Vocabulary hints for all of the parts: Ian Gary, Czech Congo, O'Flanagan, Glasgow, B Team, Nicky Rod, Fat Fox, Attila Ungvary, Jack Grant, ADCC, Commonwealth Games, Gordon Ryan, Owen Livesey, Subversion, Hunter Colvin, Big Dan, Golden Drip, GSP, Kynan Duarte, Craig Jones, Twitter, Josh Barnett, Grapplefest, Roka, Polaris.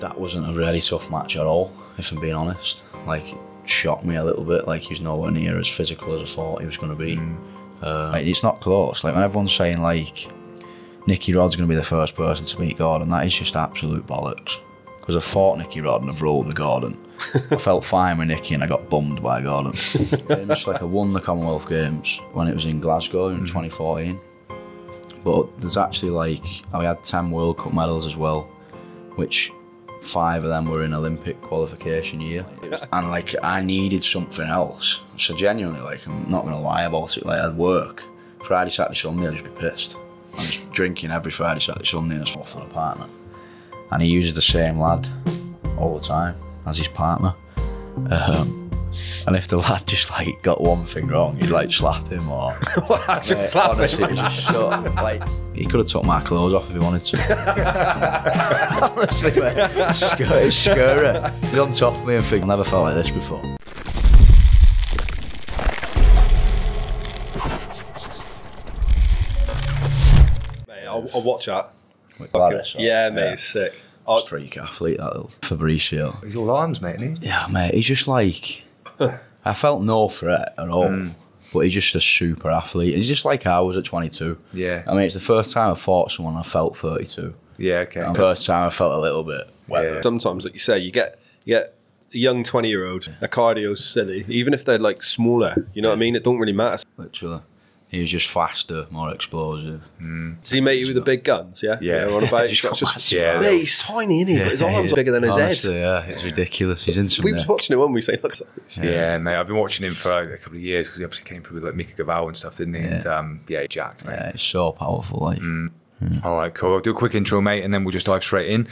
That wasn't a very tough match at all, if I'm being honest. Like, it shocked me a little bit. Like, he was nowhere near as physical as I thought he was going to be. Like, it's not close. Like, when everyone's saying, like, Nicky Rod's going to be the first person to meet Gordon, that is just absolute bollocks. Because I fought Nicky Rod and I've rolled with Gordon. I felt fine with Nicky and I got bummed by Gordon. And it's like, I won the Commonwealth Games when it was in Glasgow in 2014. But there's actually, like, I had 10 World Cup medals as well, which 5 of them were in Olympic qualification year. And, like, I needed something else. So genuinely, like, I'm not going to lie about it. Like, I'd work Friday, Saturday, Sunday, I'd just be pissed. I'm just drinking every Friday, Saturday, Sunday in his awful apartment. And he uses the same lad all the time as his partner. And if the lad just, like, got one thing wrong, he'd, like, slap him or... Honestly, just so, like, he could have took my clothes off if he wanted to. Honestly, mate, scurry. He's on top of me and think, I never felt like this before. Mate, I'll watch that. With Polaris, yeah, mate, it's sick. He's a freak athlete, that little Fabricio. He's all arms, mate, isn't he? Yeah, mate, he's just, like... I felt no threat at all, but he's just a super athlete. He's just like I was at 22. Yeah. I mean, it's the first time I fought someone I felt 32. Yeah, okay. And first time I felt a little bit weathered. Yeah. Sometimes, like you say, you get a young 20-year-old, their cardio's silly. Even if they're, like, smaller, you know what I mean? It don't really matter. Literally. He was just faster, more explosive. Does he make you with the big guns, yeah? Yeah. Yeah, he's tiny, isn't he? But his arms are bigger than his head. Yeah, it's ridiculous. He's in some We were watching him when we say, look at this. Yeah, mate, I've been watching him for a couple of years because he obviously came through with, like, Mika Gavau and stuff, didn't he? Yeah. And, yeah, he jacked, mate. Yeah, it's so powerful, like. All right, cool. I'll do a quick intro, mate, and then we'll just dive straight in.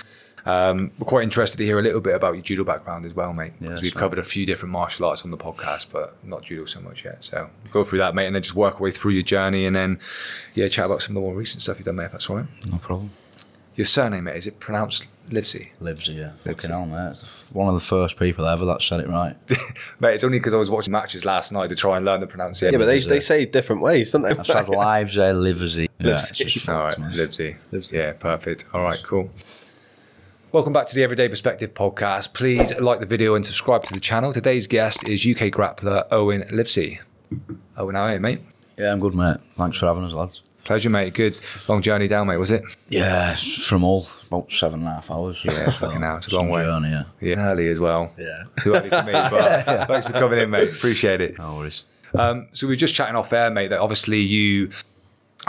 We're quite interested to hear a little bit about your judo background as well, mate, because we've covered a few different martial arts on the podcast, but not judo so much yet. So we'll go through that, mate, and then just work our way through your journey, and then, yeah, chat about some of the more recent stuff you've done, mate, if that's all right. No problem. Your surname, mate, is it pronounced Livesey? Livesey, yeah. Fucking hell, mate. It's one of the first people ever that said it right. Mate, it's only because I was watching matches last night to try and learn the pronunciation. Yeah, but they say different ways, don't they? I've said Livesey, Livesey. Livesey. All right, Livesey. Yeah, perfect. All right, cool. Welcome back to the Everyday Perspective podcast. Please like the video and subscribe to the channel. Today's guest is UK grappler Owen Livesey. Owen, how are you, mate? Yeah, I'm good, mate. Thanks for having us, lads. Pleasure, mate. Good. Long journey down, mate, was it? Yeah, from all, about 7.5 hours. Yeah, fucking hell. It's a long way. Journey, yeah. Early as well. Yeah. Too early for me, but thanks for coming in, mate. Appreciate it. No worries. So we were just chatting off air, mate, that obviously you,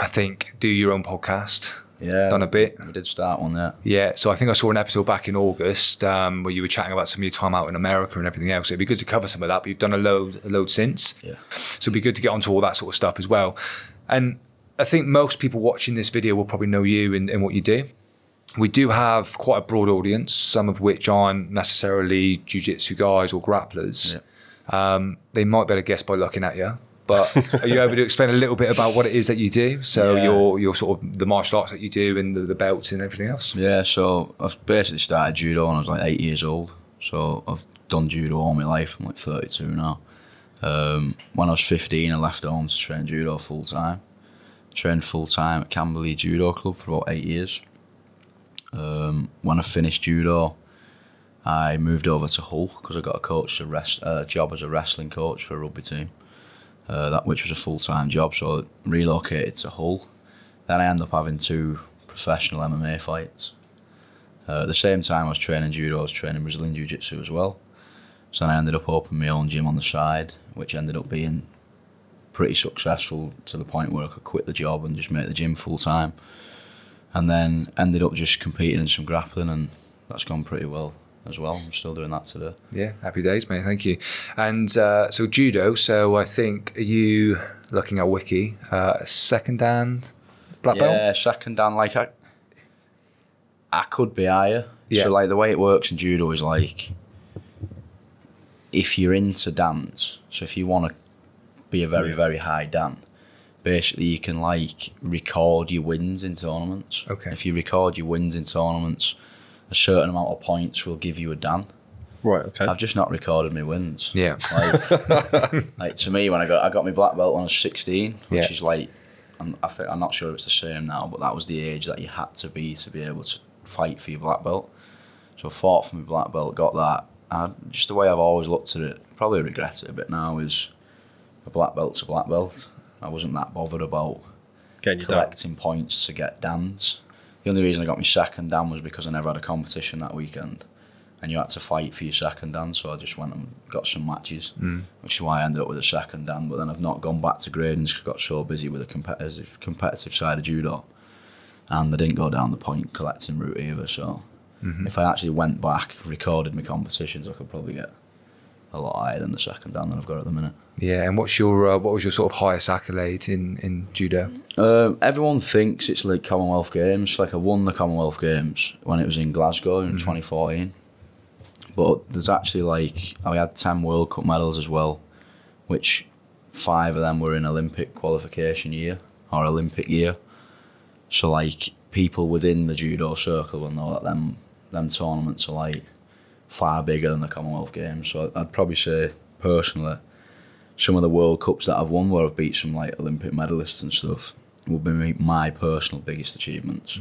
I think, do your own podcast. Yeah, done a bit. We did start one there. Yeah, so I think I saw an episode back in August where you were chatting about some of your time out in America and everything else. It'd be good to cover some of that, but you've done a load since. Yeah. So it'd be good to get onto all that sort of stuff as well. And I think most people watching this video will probably know you and what you do. We do have quite a broad audience, some of which aren't necessarily jiu-jitsu guys or grapplers. Yeah. They might be able to guess by looking at you. But are you able to explain a little bit about what it is that you do? So your sort of the martial arts that you do and the belts and everything else? Yeah, so I've basically started judo when I was like 8 years old. So I've done judo all my life. I'm like 32 now. When I was 15, I left home to train judo full time. Trained full time at Camberley Judo Club for about 8 years. When I finished judo, I moved over to Hull because I got a job as a wrestling coach for a rugby team. That which was a full-time job, so I relocated to Hull. Then I ended up having 2 professional MMA fights. At the same time I was training judo, I was training Brazilian Jiu-Jitsu as well. So then I ended up opening my own gym on the side, which ended up being pretty successful to the point where I could quit the job and just make the gym full-time. And then ended up just competing in some grappling, and that's gone pretty well as well. I'm still doing that today. Yeah, happy days, mate. Thank you. And so judo, so I think, are you looking at Wiki, second dan black belt? Yeah, second dan. Like I could be higher. Yeah. So like the way it works in judo is like, if you're into dance, so if you want to be a very, very high dan, basically you can like record your wins in tournaments. Okay. If you record your wins in tournaments, a certain amount of points will give you a dan. Right, okay. I've just not recorded my wins. Yeah. Like, like to me, when I got my black belt when I was 16, which is like, I'm not sure if it's the same now, but that was the age that you had to be able to fight for your black belt. So I fought for my black belt, got that. And just the way I've always looked at it, probably regret it a bit now, is a black belt's a black belt. I wasn't that bothered about collecting points to get Dans. The only reason I got my second Dan was because I never had a competition that weekend, and you had to fight for your second Dan, so I just went and got some matches, which is why I ended up with a second Dan. But then I've not gone back to gradings because I got so busy with the competitive side of judo, and I didn't go down the point collecting route either. So if I actually went back, recorded my competitions, I could probably get a lot higher than the second Dan that I've got at the minute. Yeah, and what's your what was your sort of highest accolade in judo? Everyone thinks it's like Commonwealth Games. Like I won the Commonwealth Games when it was in Glasgow in 2014. But there's actually like, I had 10 World Cup medals as well, which 5 of them were in Olympic qualification year or Olympic year. So like people within the judo circle will know that them tournaments are like far bigger than the Commonwealth Games. So I'd probably say personally, some of the World Cups that I've won where I've beat some like Olympic medalists and stuff would be my personal biggest achievements.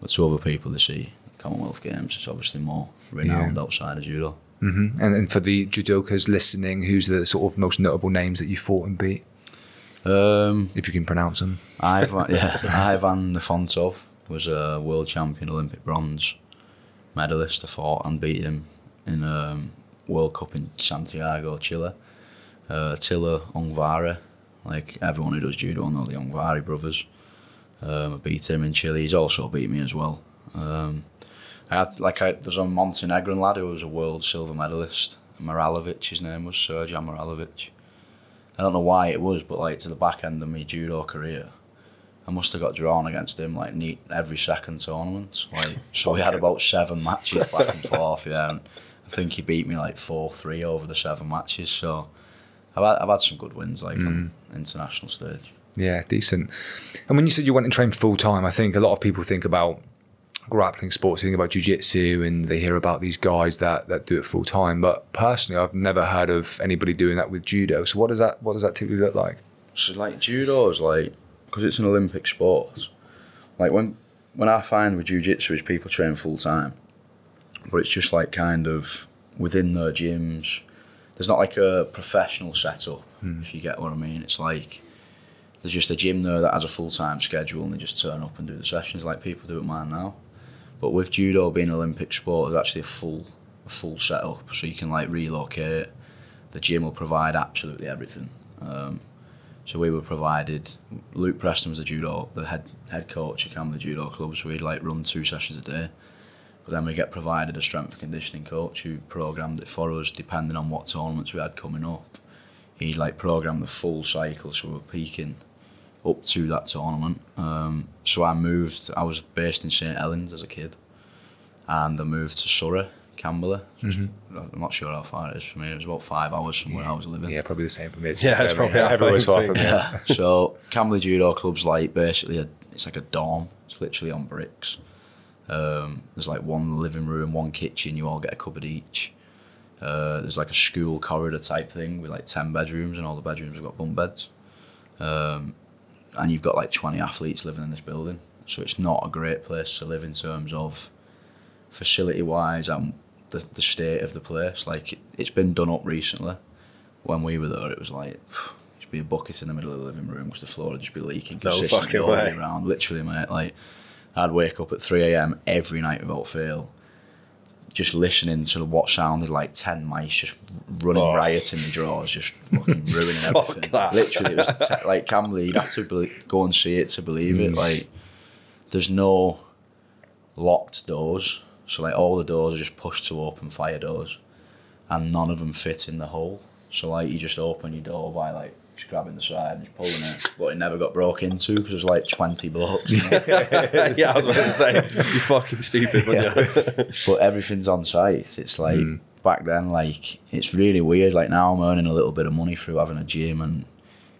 But to other people they see Commonwealth Games, it's obviously more renowned outside of judo. And for the judokas listening, who's the sort of most notable names that you fought and beat? If you can pronounce them. Ivan Nefantov was a world champion, Olympic bronze medalist. I fought and beat him in World Cup in Santiago, Chile. Attila Ungvary, like everyone who does judo know the Ungvary brothers. I beat him in Chile. He's also beat me as well. There's a Montenegrin lad who was a world silver medalist. Moralovic, his name was Sergei Moralovic. I don't know why it was, but like to the back end of my judo career, I must have got drawn against him like every second tournament. Like so, we had about 7 matches back and forth. Yeah, and I think he beat me like 4-3 over the 7 matches. So I've had some good wins like on international stage. Yeah, decent. And when you said you went and trained full time, I think a lot of people think about grappling sports, think about jiu-jitsu, and they hear about these guys that do it full time. But personally, I've never heard of anybody doing that with judo. So what does that typically look like? So like judo is like, because it's an Olympic sport. Like when I find with jiu-jitsu is people train full time, but it's just like kind of within their gyms. There's not like a professional setup, if you get what I mean. It's like there's just a gym there that has a full time schedule, and they just turn up and do the sessions like people do at mine now. But with judo being an Olympic sport, there's actually a full setup, so you can like relocate. The gym will provide absolutely everything. So we were provided. Luke Preston was the head coach at Camberley Judo Club, so we'd like run 2 sessions a day. But then we get provided a strength and conditioning coach who programmed it for us, depending on what tournaments we had coming up. He'd like programmed the full cycle, so we were peaking up to that tournament. So I was based in St Helens as a kid, and I moved to Surrey, Camberley. I'm not sure how far it is for me. It was about 5 hours from where I was living. Yeah, probably the same for me. It's probably everywhere's far from me. Yeah. So Camberley Judo Club's like basically it's like a dorm. It's literally on bricks. There's like one living room, one kitchen. You all get a cupboard each. There's like a school corridor type thing with like 10 bedrooms, and all the bedrooms have got bunk beds. And you've got like 20 athletes living in this building, so it's not a great place to live in terms of facility-wise and the state of the place. Like it's been done up recently. When we were there, it was like it'd be a bucket in the middle of the living room because the floor would just be leaking consistently all the way around. Literally, mate. Like I'd wake up at 3 a.m. every night without fail, just listening to what sounded like 10 mice just running riot in the drawers, just fucking ruining everything. Literally, it was like Camberley, you'd have to go and see it to believe it. Like, there's no locked doors. So, like, all the doors are just pushed to open fire doors, and none of them fit in the hole. So, like, you just open your door by, like, just grabbing the side and just pulling it, but it never got broke into because there's like 20 blocks. Yeah, I was about to say, you're fucking stupid, weren't you? But everything's on site. It's like back then, like it's really weird. Like now I'm earning a little bit of money through having a gym and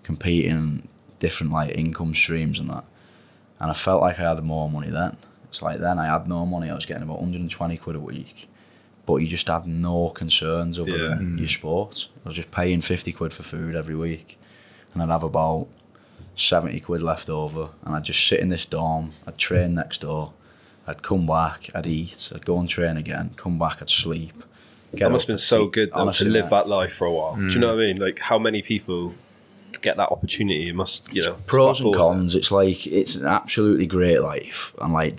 competing, different like income streams and that. And I felt like I had more money then. It's like then I had no money. I was getting about 120 quid a week, but you just had no concerns other than your sport. I was just paying 50 quid for food every week. And I'd have about 70 quid left over, and I'd just sit in this dorm. I'd train next door, I'd come back, I'd eat, I'd go and train again, come back, I'd sleep. That must have been so good though, honestly, to live that life for a while. Mm. Do you know what I mean? Like, how many people get that opportunity? It must, you know. Pros and cons. It's like, it's an absolutely great life, and like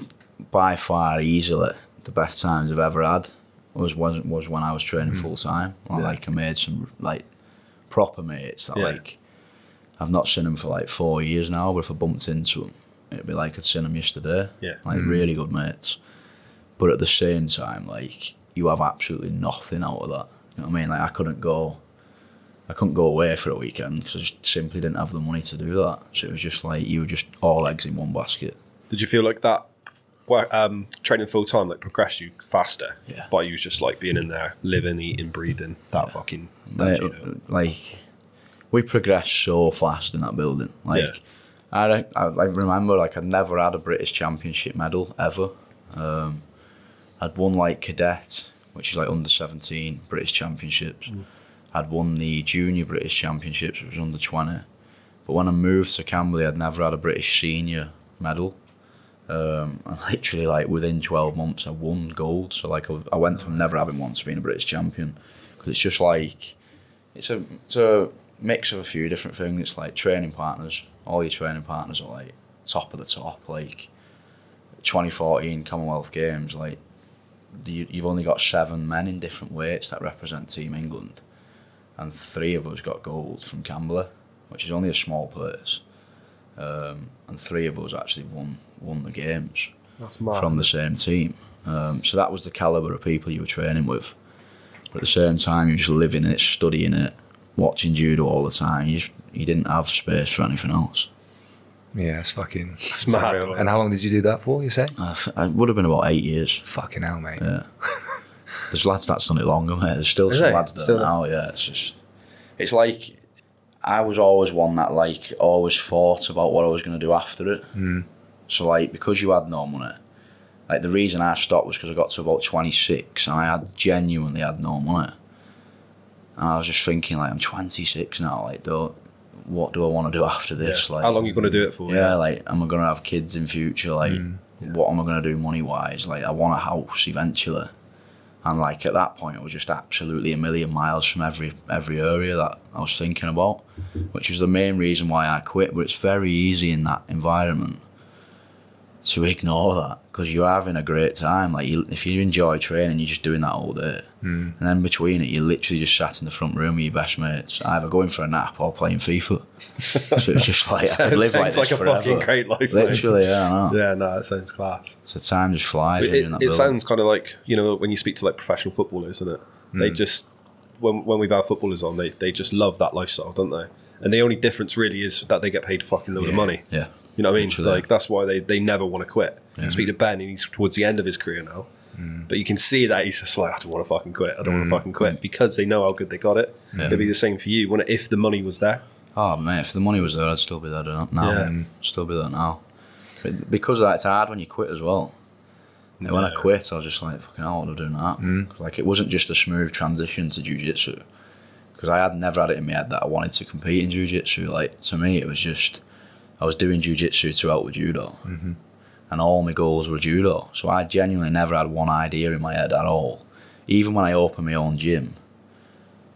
by far easily the best times I've ever had was when I was training full time. Like, yeah. Like I made some like proper mates that like I've not seen them for like 4 years now, but if I bumped into them, it'd be like I'd seen them yesterday. Yeah, like really good mates. But at the same time, like, you have absolutely nothing out of that. You know what I mean? Like, I couldn't go away for a weekend because I just simply didn't have the money to do that. So it was just like, you were just all eggs in one basket. Did you feel like that, training full time, like, progressed you faster? Yeah. But you was just like being in there, living, eating, breathing, that fucking... That, like, we progressed so fast in that building. Like, I remember, like, I'd never had a British Championship medal ever. I'd won like cadet, which is like under 17 British Championships. Mm. I'd won the junior British Championships, which was under 20. But when I moved to Camberley, I'd never had a British senior medal. And literally, like, within 12 months, I won gold. So like, I went from never having one to being a British champion. Because it's just like, it's a mix of a few different things. It's like training partners. All your training partners are like top of the top. Like 2014 Commonwealth Games, like, you've only got 7 men in different weights that represent Team England, and 3 of us got gold from Camberley, which is only a small place, and 3 of us actually won the games. That's mad. From the same team. So that was the calibre of people you were training with. But at the same time, you're just living it, studying it, watching judo all the time. You didn't have space for anything else. Yeah, it's fucking... It's mad. And how long did you do that for, you say? It would have been about 8 years. Fucking hell, mate. Yeah. There's lads that's done it longer, mate. There's still some lads that now, yeah. It's just... It's like, I was always one that, like, always thought about what I was going to do after it. Mm. So, like, because you had no money, like, the reason I stopped was because I got to about 26 and I genuinely had no money. And I was just thinking, like, I'm 26 now, like, don't... What do I want to do after this? Yeah. Like, how long are you going to do it for? Yeah, yeah. Like, am I going to have kids in future? Like, what am I going to do money-wise? Like, I want a house eventually. And, like, at that point, I was just absolutely a million miles from every area that I was thinking about, which is the main reason why I quit. But it's very easy in that environment to ignore that because you're having a great time. Like, if you enjoy training, you're just doing that all day. Mm. And then between it, you're literally just sat in the front room with your best mates, either going for a nap or playing FIFA. So it's just like, I could live like this like a forever. Fucking great life. Literally, yeah, I know. Yeah, no, that sounds class. So time just flies. It sounds kind of like, you know, when you speak to like professional footballers, isn't it? Mm. They just, when we've had footballers on, they just love that lifestyle, don't they? And the only difference really is that they get paid a fucking load of money. Yeah. You know what I mean? Literally. Like, that's why they never want to quit. Yeah. Speak to Ben, and he's towards the end of his career now. Mm. But you can see that he's just like, I don't want to fucking quit. I don't want to fucking quit because they know how good they got it. Yeah. It'd be the same for you, wouldn't it, if the money was there? Oh, mate, if the money was there, I'd still be there now. Yeah. Still be there now. But because of that, it's hard when you quit as well. Yeah. When I quit, I was just like, fucking hell, what am I doing that? Mm. Like, it wasn't just a smooth transition to jiu-jitsu because I had never had it in my head that I wanted to compete in jiu-jitsu. Like, to me, it was just... I was doing jiu-jitsu to help with judo and all my goals were judo. So I genuinely never had one idea in my head at all. Even when I opened my own gym,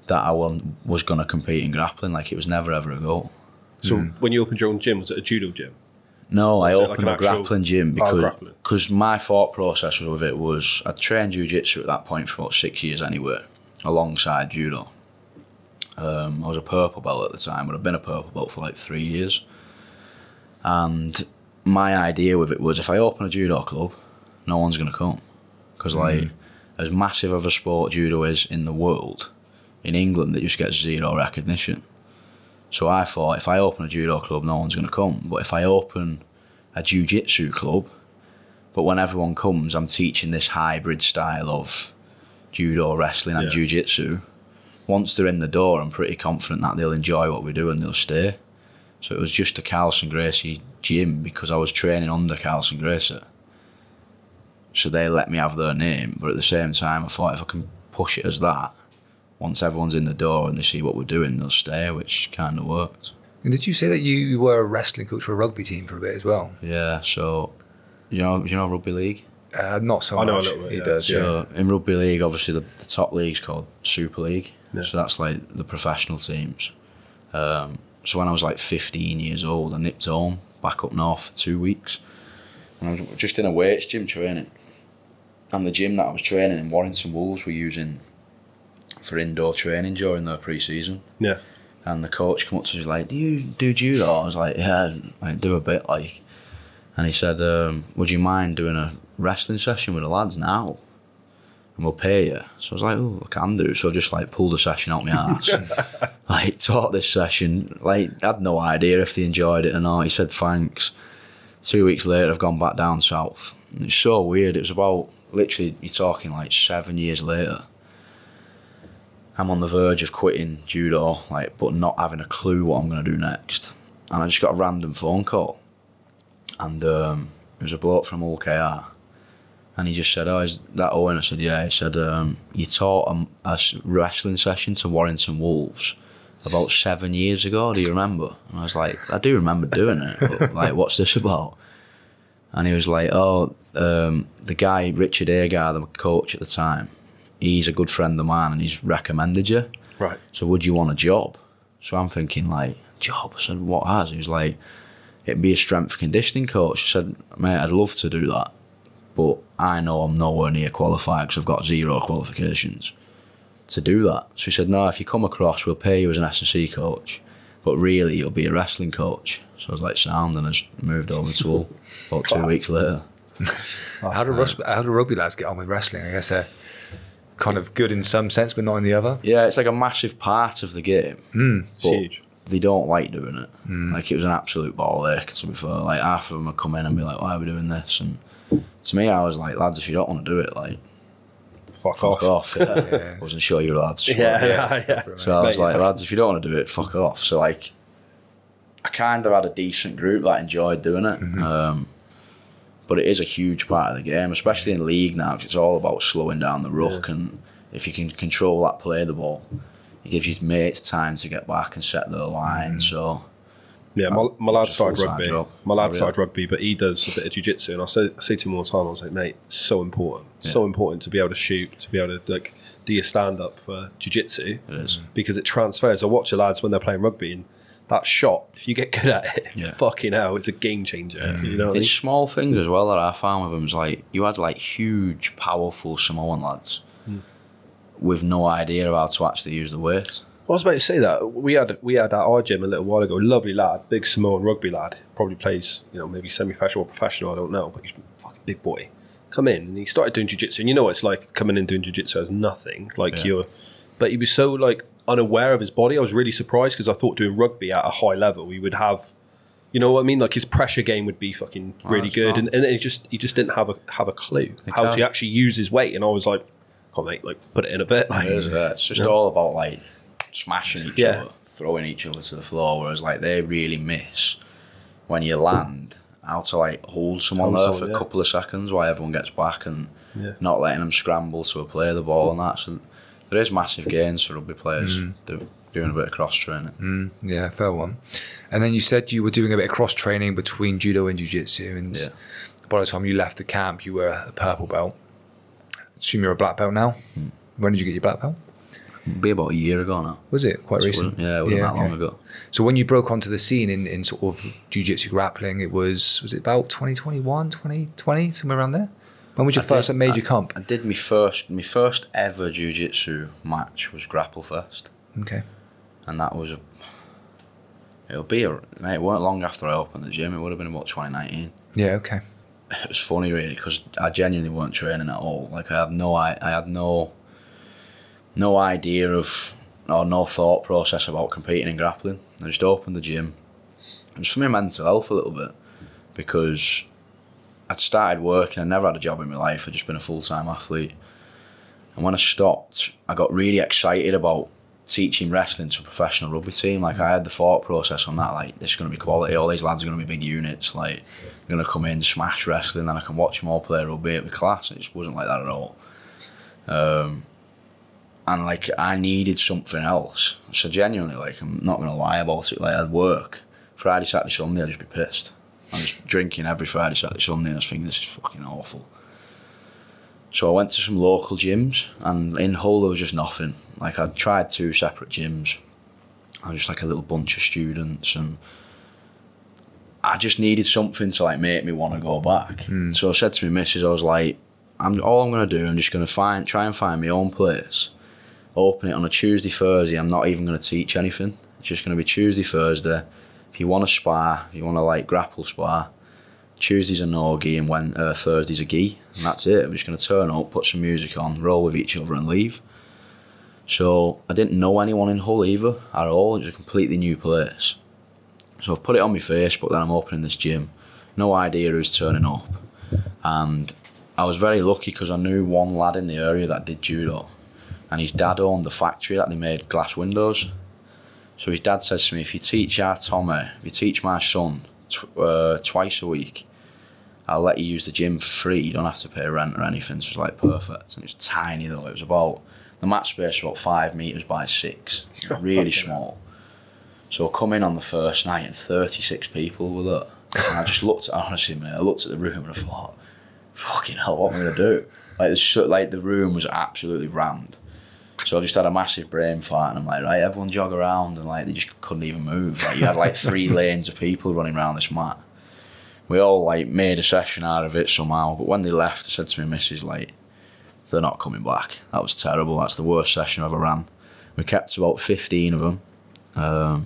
that I was going to compete in grappling, like it was never ever a goal. So when you opened your own gym, was it a judo gym? No, I opened like a grappling gym because my thought process with it was I'd trained jiu-jitsu at that point for about 6 years anyway, alongside judo. I was a purple belt at the time, but I'd been a purple belt for like 3 years. And my idea with it was if I open a judo club, no one's going to come. Because like, as massive of a sport judo is in the world, in England, it just gets zero recognition. So I thought if I open a judo club, no one's going to come. But if I open a jiu-jitsu club, but when everyone comes, I'm teaching this hybrid style of judo, wrestling and jiu-jitsu. Once they're in the door, I'm pretty confident that they'll enjoy what we do and they'll stay. So it was just a Carlson Gracie gym because I was training under Carlson Gracie. So they let me have their name. But at the same time, I thought if I can push it as that, once everyone's in the door and they see what we're doing, they'll stay, which kind of worked. And did you say that you were a wrestling coach for a rugby team for a bit as well? Yeah, so, you know rugby league? Not so much. I know a little bit, he does. So yeah. In rugby league, obviously the top league's called Super League. Yeah. So that's like the professional teams. So when I was like 15 years old, I nipped home back up north for 2 weeks. And I was just in a weights gym training. And the gym that I was training in, Warrington Wolves, were using for indoor training during their pre-season. Yeah. And the coach came up to me like, "Do you do judo?" I was like, "Yeah, I do a bit." Like, and he said, "Would you mind doing a wrestling session with the lads now? And we'll pay you." So I was like, "Oh, I can do." So I just like pulled a session out my ass, and, like taught this session. Like, I had no idea if they enjoyed it or not. He said, "Thanks." 2 weeks later, I've gone back down south. And it's so weird. It was about literally, you're talking like 7 years later. I'm on the verge of quitting judo, like, but not having a clue what I'm going to do next. And I just got a random phone call. And it was a bloke from UKR. And he just said, "Oh, is that Owen?" I said, "Yeah." He said, "You taught a wrestling session to Warrington Wolves about 7 years ago. Do you remember?" And I was like, "I do remember doing it, but like, what's this about?" And he was like, "Oh, the guy, Richard Agar, the coach at the time, he's a good friend of mine and he's recommended you. Right. So would you want a job?" So I'm thinking like, job? I said, "What has?" He was like, "It'd be a strength conditioning coach." I said, "Mate, I'd love to do that, but I know I'm nowhere near qualified because I've got zero qualifications to do that." So he said, "No, if you come across, we'll pay you as an SSC coach, but really you'll be a wrestling coach." So I was like, "Sound," and I just moved over to Hull about 2 weeks later. How do rugby lads get on with wrestling? I guess kind of good in some sense, but not in the other. Yeah, it's like a massive part of the game. But huge. They don't like doing it. Like, it was an absolute ball ache, to be fair. Like, half of them would come in and be like, "Why are we doing this?" And to me, I was like, "Lads, if you don't want to do it, like, fuck off. Yeah. Yeah. I wasn't sure you were allowed to swear. Yeah. So I was like, "Lads, if you don't want to do it, fuck off." So like, I kind of had a decent group that enjoyed doing it. But it is a huge part of the game, especially in league now, because it's all about slowing down the ruck. Yeah. And if you can control that play of the ball, it gives your mates time to get back and set their line. So yeah, my lad started rugby. My lad started rugby, but he does a bit of jiu-jitsu. And I say to him all the time, I was like, "Mate, it's so important. Yeah. So important to be able to shoot, to be able to like do your stand-up for jiu-jitsu." It is. Because it transfers. I watch the lads when they're playing rugby, and that shot, if you get good at it, fucking hell, it's a game changer. Yeah. You know what I mean? Small things as well that I found with them is like, you had like huge, powerful Samoan lads with no idea of how to actually use the weight. I was about to say that. We had at our gym a little while ago, lovely lad, big Samoan rugby lad, probably plays, you know, maybe semi-professional or professional, I don't know, but he's a fucking big boy. Come in, and he started doing jiu-jitsu, and you know what it's like coming in and doing jiu-jitsu as nothing. Like, you're, but he was so like, unaware of his body. I was really surprised because I thought doing rugby at a high level, he would have, you know what I mean? Like, his pressure game would be fucking really good, and then he just didn't have a clue how to actually use his weight. And I was like, "Come on, mate, like put it in a bit." Like, it's just all about like smashing each other, throwing each other to the floor. Whereas like, they really miss when you land how to like hold someone there for a couple of seconds while everyone gets back, and not letting them scramble to play the ball and that. So there is massive gains for rugby players doing a bit of cross-training. Yeah, fair one. And then you said you were doing a bit of cross-training between judo and jiu-jitsu, and by the time you left the camp, you were a purple belt. I assume you're a black belt now. When did you get your black belt? It'd be about a year ago now. Was it? Quite recent? Yeah, it wasn't that long ago. So when you broke onto the scene in sort of jiu-jitsu grappling, it was it about 2021, 2020, somewhere around there? When was your first major comp? I did my first ever jiu-jitsu match was Grapplefest. Okay. And that was it weren't long after I opened the gym. It would have been about 2019. Yeah, okay. It was funny really, because I genuinely weren't training at all. Like, I had no idea of, or no thought process about competing in grappling. I just opened the gym. It was for my mental health a little bit, because I'd started working, I never had a job in my life, I'd just been a full-time athlete. And when I stopped, I got really excited about teaching wrestling to a professional rugby team. Like, I had the thought process on that, like, this is going to be quality, all these lads are going to be big units, like, they're going to come in, smash wrestling, then I can watch them all play rugby at the class. It just wasn't like that at all. And like, I needed something else. So genuinely, like, I'm not going to lie about it, like, I'd work Friday, Saturday, Sunday, I'd just be pissed. I was drinking every Friday, Saturday, Sunday, and I was thinking, this is fucking awful. So I went to some local gyms, and in Hull there was just nothing. Like, I'd tried 2 separate gyms. I was just like a little bunch of students, and I just needed something to like make me want to go back. So I said to my missus, I was like, all I'm going to do, I'm just going to try and find my own place, open it on a Tuesday, Thursday. I'm not even going to teach anything. It's just going to be Tuesday, Thursday. If you want to spar, if you want to like grapple spar, Tuesday's a no-gi and Thursday's a gi, and that's it. I'm just going to turn up, put some music on, roll with each other and leave. So I didn't know anyone in Hull either at all. It was a completely new place. So I've put it on my Facebook that I'm opening this gym. No idea who's turning up. And I was very lucky because I knew one lad in the area that did judo, and his dad owned the factory that they made glass windows. So his dad says to me, if you teach our Tommy, if you teach my son twice a week, I'll let you use the gym for free. You don't have to pay rent or anything. So it was like perfect. And it was tiny though. It was about, the mat space was about 5 meters by 6. Really small. So I come in on the first night and 36 people were there. And I just looked, honestly, mate, I looked at the room and I thought, fucking hell, what am I going to do? Like the room was absolutely rammed. So I just had a massive brain fart and I'm like, right, everyone jog around, and like they just couldn't even move. Like you had like 3 lanes of people running around this mat. We all like made a session out of it somehow, but when they left, I said to my missus, like, they're not coming back. That was terrible. That's the worst session I've ever ran. We kept about 15 of them.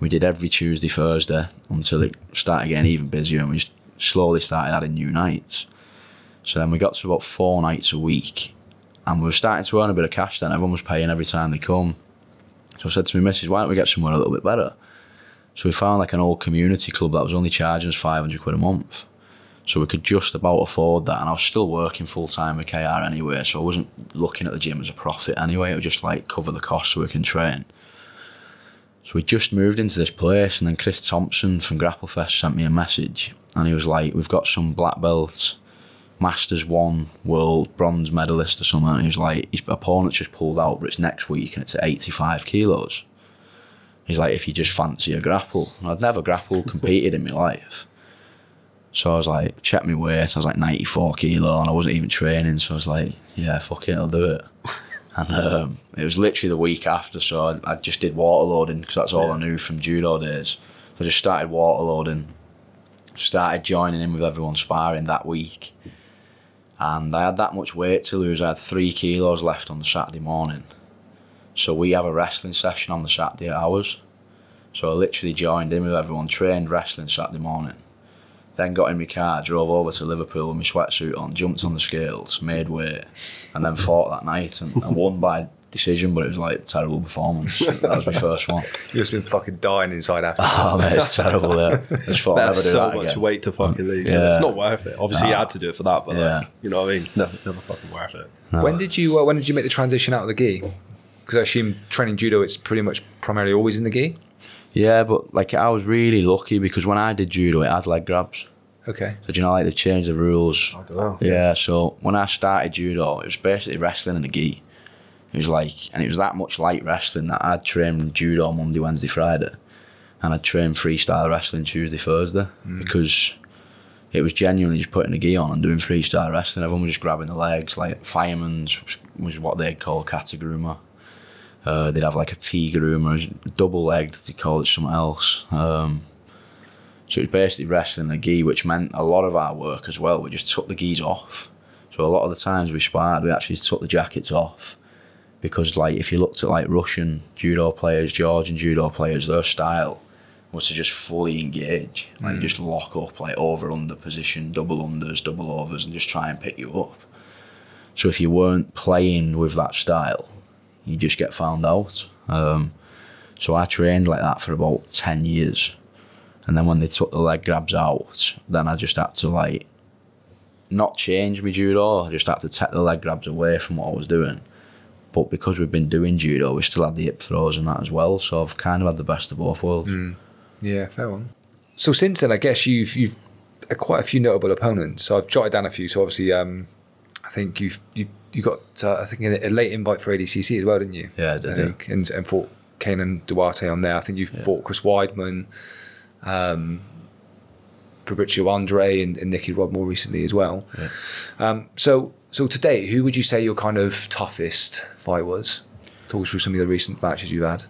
We did every Tuesday, Thursday until it started getting even busier, and we just slowly started adding new nights. So then we got to about 4 nights a week, and we were starting to earn a bit of cash then. Everyone was paying every time they come. So I said to my missus, why don't we get somewhere a little bit better? So we found like an old community club that was only charging us 500 quid a month. So we could just about afford that, and I was still working full-time with KR anyway, so I wasn't looking at the gym as a profit anyway. It would just like cover the costs so we can train. So we just moved into this place, and then Chris Thompson from Grapplefest sent me a message, and he was like, we've got some black belts, Masters 1 world bronze medalist or something, and he was like, his opponent's just pulled out, but it's next week and it's at 85 kilos. He's like, if you just fancy a grapple. And I'd never grappled, competed in my life. So I was like, check my weight, I was like 94 kilo and I wasn't even training, so I was like, yeah, fuck it, I'll do it. And it was literally the week after, so I just did waterloading because that's all I knew from judo days. So I just started waterloading, started joining in with everyone sparring that week. And I had that much weight to lose. I had 3 kilos left on the Saturday morning. So we have a wrestling session on the Saturday at ours. So I literally joined in with everyone, trained wrestling Saturday morning. Then got in my car, drove over to Liverpool with my sweatsuit on, jumped on the scales, made weight, and then fought that night. And I won by decision, but it was like a terrible performance. That was my first one. You've just been fucking dying inside after. Oh, mate, it's terrible. That's so much weight to fucking lose. Yeah. It's not worth it. Obviously, you had to do it for that, but like, you know what I mean? It's never fucking worth it. No. When did you make the transition out of the gi? Because I assume training judo, it's pretty much primarily always in the gi. Yeah, but like I was really lucky because when I did judo, it had leg grabs. Okay. So do you know, like they've changed the rules. I don't know. Yeah, so when I started judo, it was basically wrestling in the gi. It was like, and it was that much light wrestling that I'd train judo Monday, Wednesday, Friday, and I'd train freestyle wrestling Tuesday, Thursday because it was genuinely just putting the gi on and doing freestyle wrestling. Everyone was just grabbing the legs, like firemen's was what they'd call katagruma. They'd have like a T-groomer, double-legged, they called it something else. So it was basically wrestling the gi, which meant a lot of our work as well. We just took the gis off. So a lot of the times we sparred, we actually took the jackets off. Because like if you looked at like Russian judo players, Georgian judo players, their style was to just fully engage. Like just lock up, like over under position, double unders, double overs, and just try and pick you up. So if you weren't playing with that style, you just get found out. So I trained like that for about 10 years. And then when they took the leg grabs out, then I just had to like not change my judo. I just had to take the leg grabs away from what I was doing. But because we've been doing judo, we still had the hip throws and that as well. So I've kind of had the best of both worlds. Yeah, fair one. So since then, I guess you've quite a few notable opponents. So I've jotted down a few. So obviously, I think you got I think a late invite for ADCC as well, didn't you? Yeah, I did. I think. Yeah. And fought Kynan Duarte on there. I think you've fought Chris Weidman. Fabricio Andrey and Nicky Rod more recently as well. Yeah. So today, who would you say your kind of toughest fight was? Talk us through some of the recent matches you've had.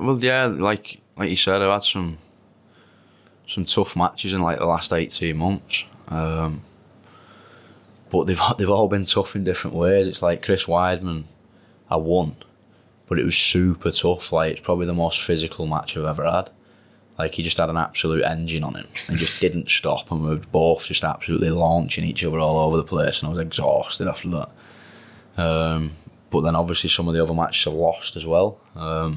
Well, yeah, like you said, I've had some tough matches in like the last 18 months. But they've all been tough in different ways. It's like Chris Weidman, I won, but it was super tough. Like, it's probably the most physical match I've ever had. Like, he just had an absolute engine on him and just didn't stop, and we were both just absolutely launching each other all over the place, and I was exhausted after that. But then obviously some of the other matches I lost as well. I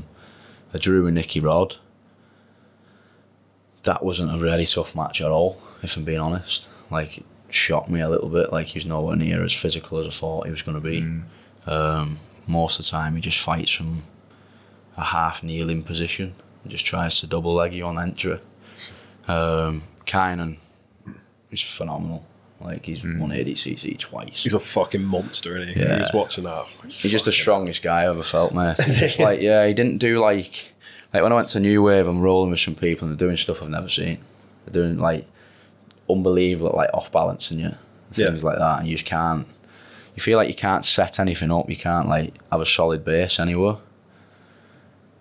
drew with Nicky Rod. That wasn't a really tough match at all, if I'm being honest. Like, it shocked me a little bit. Like, he was nowhere near as physical as I thought he was going to be. Most of the time, he just fights from a half-kneeling position and just tries to double-leg you on entry. Kynan is phenomenal. Like, he's won ADCC twice. He's a fucking monster, isn't he? Yeah. He was watching that. Was like, he's just the strongest guy I've ever felt, mate. Just like, yeah, he didn't do like... Like, when I went to New Wave, I'm rolling with some people and they're doing stuff I've never seen. They're doing, like, unbelievable, like, off-balancing you. Things like that. And you just can't... You feel like you can't set anything up. You can't, like, have a solid base anywhere.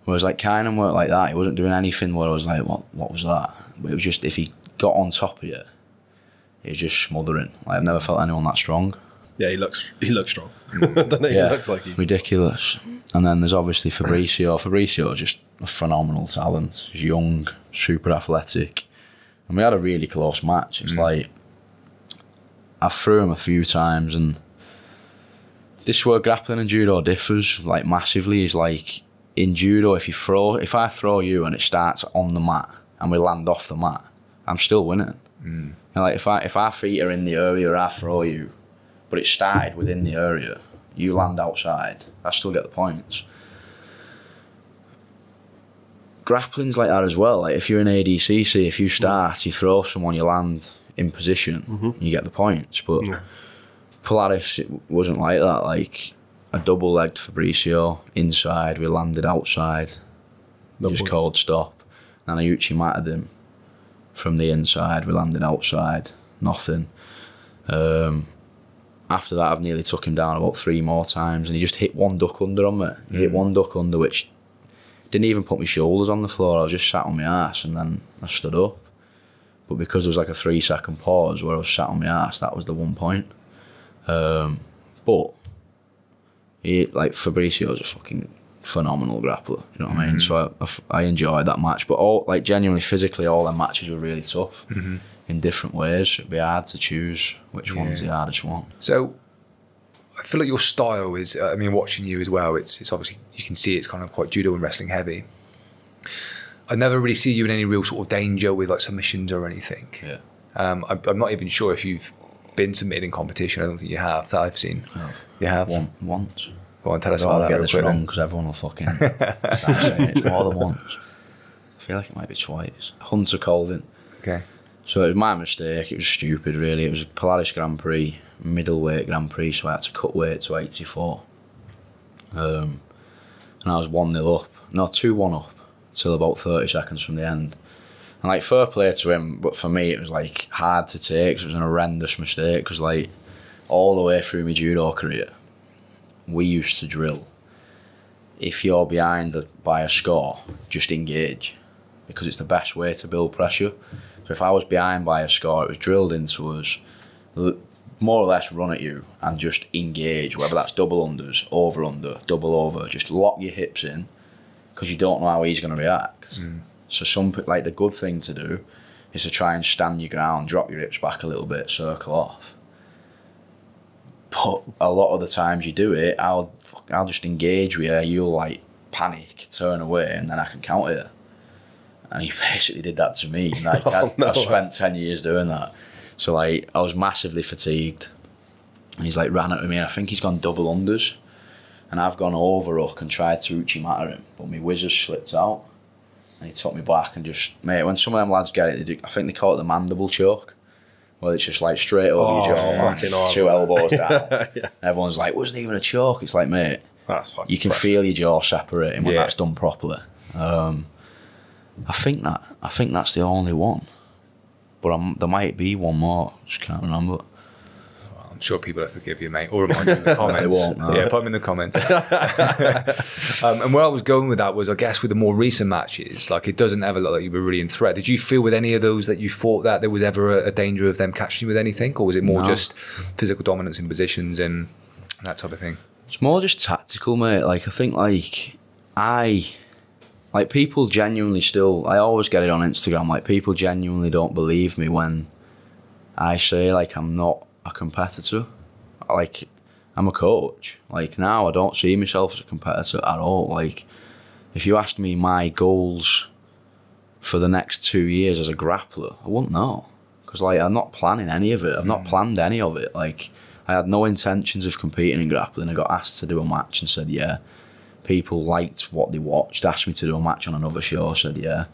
Whereas, like, Kynan weren't like that. He wasn't doing anything where I was like, what was that? But it was just, if he got on top of you, he was just smothering. Like, I've never felt anyone that strong. Yeah, he looks strong. He looks like he's ridiculous. And then there's obviously Fabricio. Fabricio is just a phenomenal talent. He's young, super athletic. And we had a really close match. It's like, I threw him a few times, and this is where grappling and judo differs, like, massively. Is like, in judo, if I throw you and it starts on the mat and we land off the mat, I'm still winning. And like, if our feet are in the area, I throw you, but it started within the area, you land outside, I still get the points. Grappling's like that as well. Like, if you're in ADCC, if you start, you throw someone, you land in position, you get the points. But Polaris, it wasn't like that. Like, I double-legged Fabricio inside, we landed outside, just cold stop. And Iuchi matted him from the inside, we landed outside, nothing. After that, I've nearly took him down about 3 more times, and he just hit one duck under on me. He hit one duck under, which didn't even put my shoulders on the floor. I was just sat on my arse, and then I stood up. But because there was like a 3-second pause where I was sat on my arse, that was the one point. But he, like, Fabricio's a fucking phenomenal grappler, you know what I mean? So I enjoyed that match. But all, like, genuinely, physically, all their matches were really tough in different ways. It'd be hard to choose which one's the hardest one. So I feel like your style is, I mean, watching you as well, it's obviously, you can see it's kind of quite judo and wrestling heavy. I never really see you in any real sort of danger with, like, submissions or anything. Yeah. I'm not even sure if you've been submitted in competition. I don't think you have, that I've seen. I have. You have? Once. Go on, tell us about that. I'll get this wrong because everyone will fucking saying it more than once. I feel like it might be twice. Hunter Colvin. Okay. So it was my mistake. It was stupid, really. It was a Polaris Grand Prix, middleweight Grand Prix, so I had to cut weight to 84. And I was 1-0 up. No, 2-1 up till about 30 seconds from the end. And, like, fair play to him, but for me, it was, like, hard to take, because it was an horrendous mistake, because, like, all the way through my judo career, we used to drill. If you're behind by a score, just engage, because it's the best way to build pressure. So if I was behind by a score, it was drilled into us, more or less run at you and just engage, whether that's double-unders, over-under, double-over, just lock your hips in, because you don't know how he's going to react. So like, the good thing to do is to try and stand your ground, drop your hips back a little bit, circle off. But a lot of the times you do it, I'll just engage with you, you'll, like, panic, turn away, and then I can counter you. And he basically did that to me. Like, I spent 10 years doing that. So, like, I was massively fatigued. And he's, like, ran at me. I think he's gone double unders. And I've gone over hook and tried to Uchi matter him. But my wizard slipped out. And he took me back and just, mate, when some of them lads get it, they do, I think they call it the mandible choke, where it's just like straight over your jaw, fucking 2 elbows down. Everyone's like, wasn't even a choke. It's like, mate, that's fucking you can pressure. Feel your jaw separating when that's done properly. I think that's the only one. But there might be one more. Just can't remember. Well, I'm sure people will forgive you, mate. Or remind you in the comments. They won't, no. Yeah, put them in the comments. And where I was going with that was, I guess, with the more recent matches, like, it doesn't ever look like you were really in threat. Did you feel with any of those that you fought that there was ever a danger of them catching you with anything? Or was it more just physical dominance in positions and that type of thing? It's more just tactical, mate. Like, I think, like, people genuinely still, I always get it on Instagram, like, people genuinely don't believe me when I say, like, I'm not a competitor. Like, I'm a coach. Like, now I don't see myself as a competitor at all. Like, if you asked me my goals for the next 2 years as a grappler, I wouldn't know. Because, like, I'm not planning any of it. I've not planned any of it. Like, I had no intentions of competing in grappling. I got asked to do a match and said, yeah. People liked what they watched, asked me to do a match on another show. I said, yeah.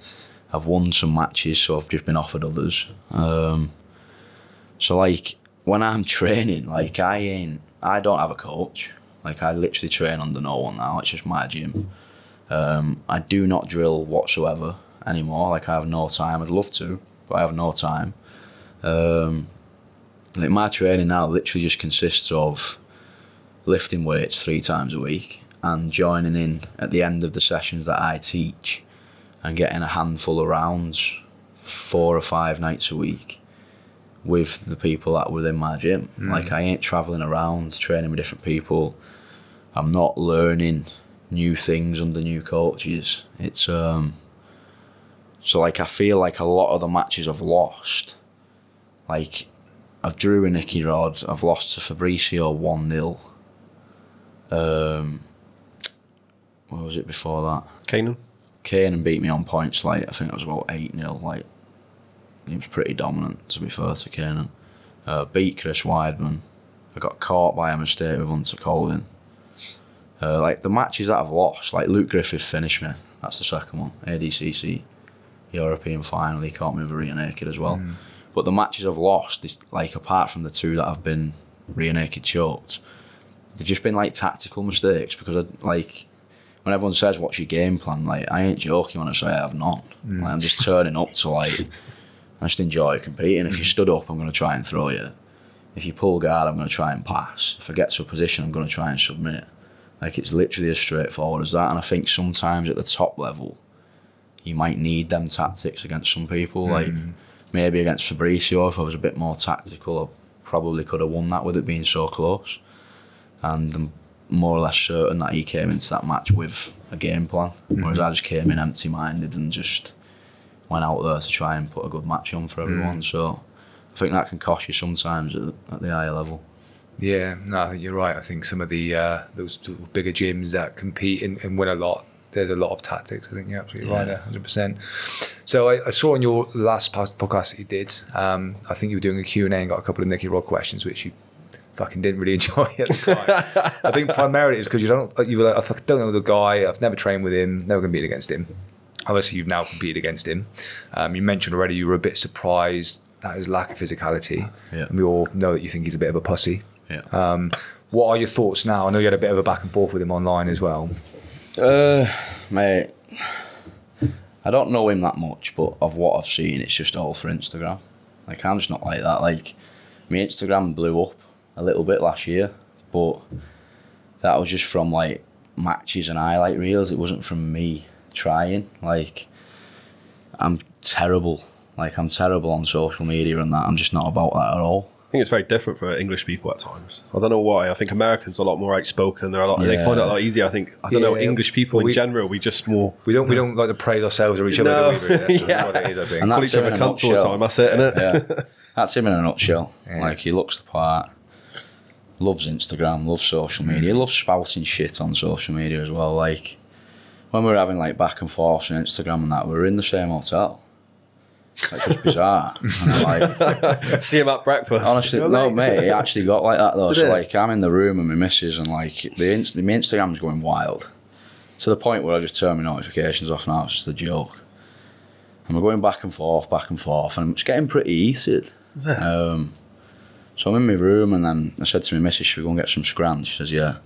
I've won some matches, so I've just been offered others. So, like, when I'm training, like, I don't have a coach. Like, I literally train under no one now. It's just my gym. I do not drill whatsoever anymore. Like, I have no time. I'd love to, but I have no time. Like, my training now literally just consists of lifting weights 3 times a week and joining in at the end of the sessions that I teach and getting a handful of rounds 4 or 5 nights a week with the people that were in my gym. Like, I ain't traveling around training with different people. I'm not learning new things under new coaches. It's so, like, I feel like a lot of the matches I've lost, like, I've drew a Nicky Rod. I've lost to Fabricio 1-0. What was it before that? Kynan. Kynan beat me on points. Like, I think it was about 8-0. Like, he was pretty dominant, to be fair to Kynan. Beat Chris Weidman. I got caught by a mistake with Hunter Colvin. Like, the matches that I've lost, like, Luke Griffith finished me. That's the second one. ADCC European final. He caught me with a rear naked as well. But the matches I've lost, like, apart from the 2 that have been rear naked choked, they've just been, like, tactical mistakes. Because, like, when everyone says, what's your game plan? Like, I ain't joking when I say I have none. Like, I'm just turning up to, like, I just enjoy competing. If you stood up, I'm going to try and throw you. If you pull guard, I'm going to try and pass. If I get to a position, I'm going to try and submit. Like, it's literally as straightforward as that. And I think sometimes at the top level, you might need them tactics against some people. Like, maybe against Fabricio, if I was a bit more tactical, I probably could have won that with it being so close. And I'm more or less certain that he came into that match with a game plan, whereas I just came in empty-minded and just went out there to try and put a good match on for everyone. So I think that can cost you sometimes at the higher level. Yeah, no, I think you're right. I think some of the those bigger gyms that compete and win a lot, there's a lot of tactics. I think you're absolutely right there, 100%. So I saw on your last podcast that you did, I think you were doing a Q&A and got a couple of Nicky Rod questions, which you fucking didn't really enjoy at the time. I think primarily it's because you were like, I don't know the guy, I've never trained with him, never competed against him. Obviously, you've now competed against him. You mentioned already you were a bit surprised at his lack of physicality. Yeah. And we all know that you think he's a bit of a pussy. Yeah. What are your thoughts now? I know you had a bit of a back and forth with him online as well. Mate, I don't know him that much, but of what I've seen, it's just all for Instagram. Like, I'm just not like that. Like, my Instagram blew up a little bit last year, but that was just from, like, matches and highlight reels. It wasn't from me trying. Like, I'm terrible. Like, I'm terrible on social media and that. I'm just not about that at all. I think it's very different for English people at times. I don't know why. I think Americans are a lot more outspoken. They're a lot. Yeah. They find it a lot easier. I think. I don't know. English people in general, we just more. We don't like to praise ourselves or each other. No. Do we, really? That's what it is. I think. And that's each other all the time. That's it, isn't it? Yeah. That's him in a nutshell. Yeah. Like, he looks the part. Loves Instagram. Loves social media. Loves spouting shit on social media as well. Like, when we were having, like, back and forth on Instagram and that, we were in the same hotel. It's just bizarre. And like, see him at breakfast. Honestly, no, mate, it actually got like that though. Did so it? Like, I'm in the room and my missus and like my Instagram's going wild to the point where I just turn my notifications off now. It's just a joke. And we're going back and forth, and it's getting pretty heated. Is it? So I'm in my room, and then I said to my missus, "Should we go and get some scran?" She says, "Yeah."